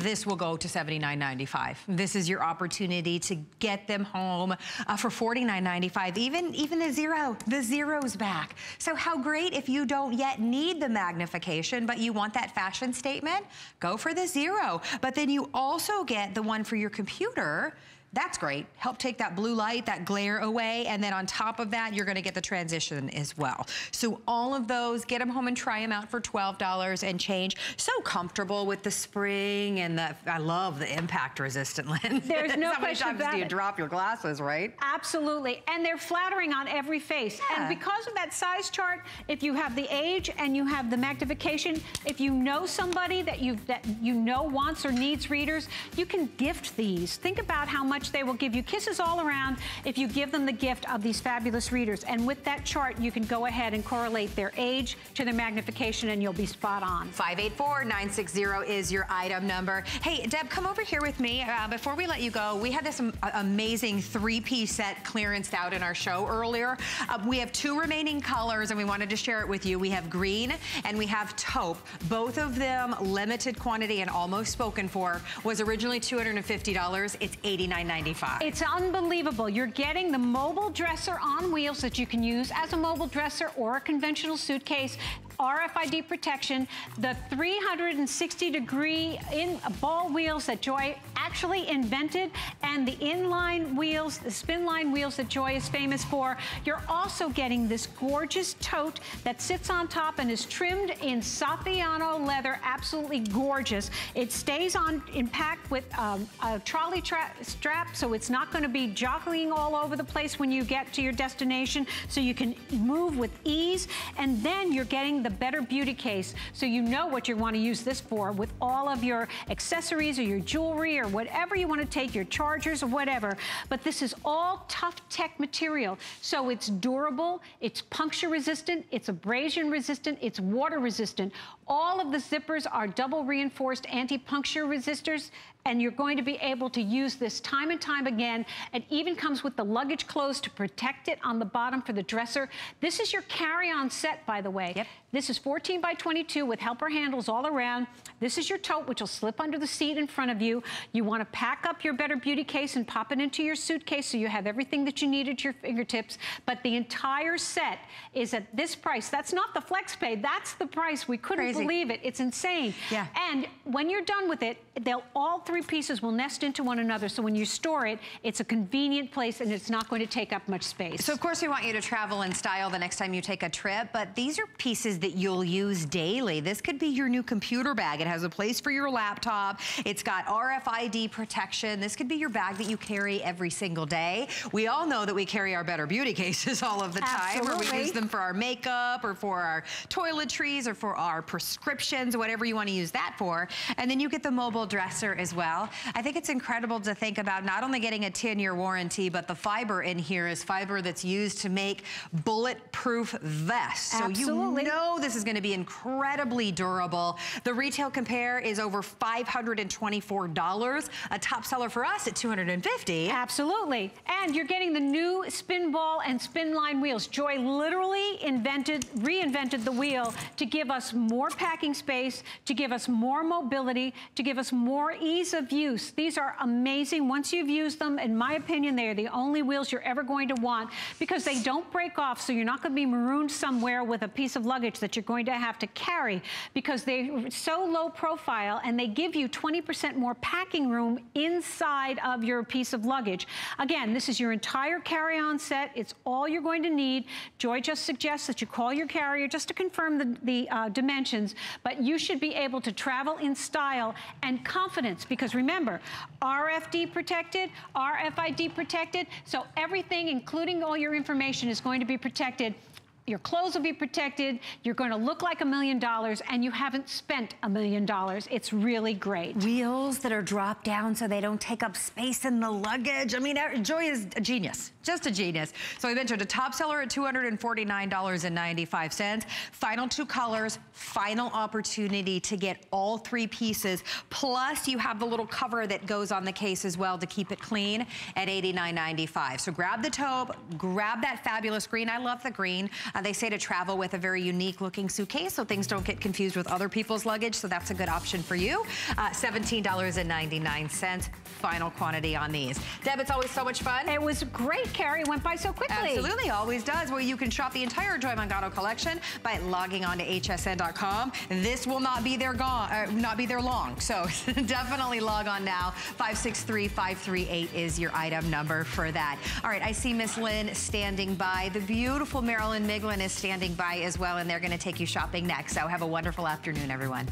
This will go to $79.95. This is your opportunity to get them home for $49.95. Even the zero's back. So how great if you don't yet need the magnification, but you want that fashion statement? Go for the zero. But then you also get the one for your computer. That's great. Help take that blue light, that glare away, and then on top of that, you're gonna get the transition as well. So all of those, get them home and try them out for $12 and change. So comfortable with the spring and the, I love the impact resistant lens. There's no question about it. How many times do you drop your glasses, right? Absolutely, and they're flattering on every face. Yeah. And because of that size chart, if you have the age and you have the magnification, if you know somebody that you know wants or needs readers, you can gift these. Think about how much they will give you, kisses all around, if you give them the gift of these fabulous readers. And with that chart, you can go ahead and correlate their age to their magnification, and you'll be spot on. 584-960 is your item number. Hey, Deb, come over here with me. Before we let you go, we had this amazing three-piece set clearanced out in our show earlier. We have two remaining colors, and we wanted to share it with you. We have green and we have taupe. Both of them limited quantity and almost spoken for. Was originally $250. It's $89.95. It's unbelievable. You're getting the mobile dresser on wheels that you can use as a mobile dresser or a conventional suitcase. RFID protection, the 360-degree ball wheels that Joy actually invented, and the inline wheels, the spin line wheels that Joy is famous for. You're also getting this gorgeous tote that sits on top and is trimmed in Saffiano leather, absolutely gorgeous. It stays on in pack with a trolley strap, so it's not going to be jockeying all over the place when you get to your destination, so you can move with ease. And then you're getting the better beauty case, so you know what you want to use this for with all of your accessories or your jewelry or whatever you want to take, your chargers or whatever. But this is all Tough Tech material, so it's durable, it's puncture resistant, it's abrasion resistant, it's water resistant. All of the zippers are double reinforced anti-puncture resistors, and you're going to be able to use this time and time again. It even comes with the luggage close to protect it on the bottom for the dresser. This is your carry-on set, by the way. Yep. This is 14x22 with helper handles all around. This is your tote, which will slip under the seat in front of you. You want to pack up your better beauty case and pop it into your suitcase so you have everything that you need at your fingertips. But the entire set is at this price. That's not the flex pay. That's the price. We couldn't believe it. It's insane. Yeah. And when you're done with it, they'll all three pieces will nest into one another. So when you store it, it's a convenient place and it's not going to take up much space. So of course we want you to travel in style the next time you take a trip, but these are pieces that you'll use daily. This could be your new computer bag. It has a place for your laptop. It's got RFID protection. This could be your bag that you carry every single day. We all know that we carry our better beauty cases all of the time. Absolutely. Or we use them for our makeup or for our toiletries or for our prescriptions, whatever you want to use that for. And then you get the mobile dresser as well. I think it's incredible to think about not only getting a 10-year warranty, but the fiber in here is fiber that's used to make bulletproof vests. Absolutely. So you know know this is going to be incredibly durable. The retail compare is over $524. A top seller for us at $250. Absolutely. And you're getting the new spin ball and spin line wheels. Joy literally reinvented the wheel to give us more packing space, to give us more mobility, to give us more ease of use. These are amazing. Once you've used them, in my opinion, they are the only wheels you're ever going to want because they don't break off, so you're not going to be marooned somewhere with a piece of luggage that you're going to have to carry because they're so low profile and they give you 20% more packing room inside of your piece of luggage. Again, this is your entire carry-on set. It's all you're going to need. Joy just suggests that you call your carrier just to confirm the dimensions, but you should be able to travel in style and confidence because remember, RFID protected, RFID protected, so everything, including all your information, is going to be protected. Your clothes will be protected, you're going to look like $1,000,000, and you haven't spent $1,000,000. It's really great. Wheels that are dropped down so they don't take up space in the luggage. I mean, Joy is a genius, just a genius. So I mentioned a top seller at $249.95. Final two colors, final opportunity to get all three pieces. Plus, you have the little cover that goes on the case as well to keep it clean at $89.95. So grab the taupe, grab that fabulous green. I love the green. They say to travel with a very unique looking suitcase so things don't get confused with other people's luggage, so that's a good option for you. $17.99, final quantity on these. Deb, it's always so much fun. It was great, Carrie. It went by so quickly. Absolutely, always does. Well, you can shop the entire Joy Mangano collection by logging on to hsn.com. This will not be there long, so definitely log on now. 563-538 is your item number for that. All right, I see Miss Lynn standing by. The beautiful Marilyn Miglin is standing by as well, and they're going to take you shopping next. So have a wonderful afternoon, everyone.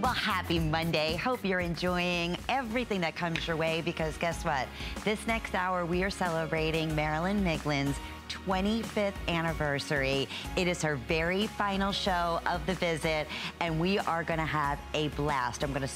Well, happy Monday. Hope you're enjoying everything that comes your way because guess what? This next hour, we are celebrating Marilyn Miglin's 25th anniversary. It is her very final show of The Visit, and we are going to have a blast. I'm going to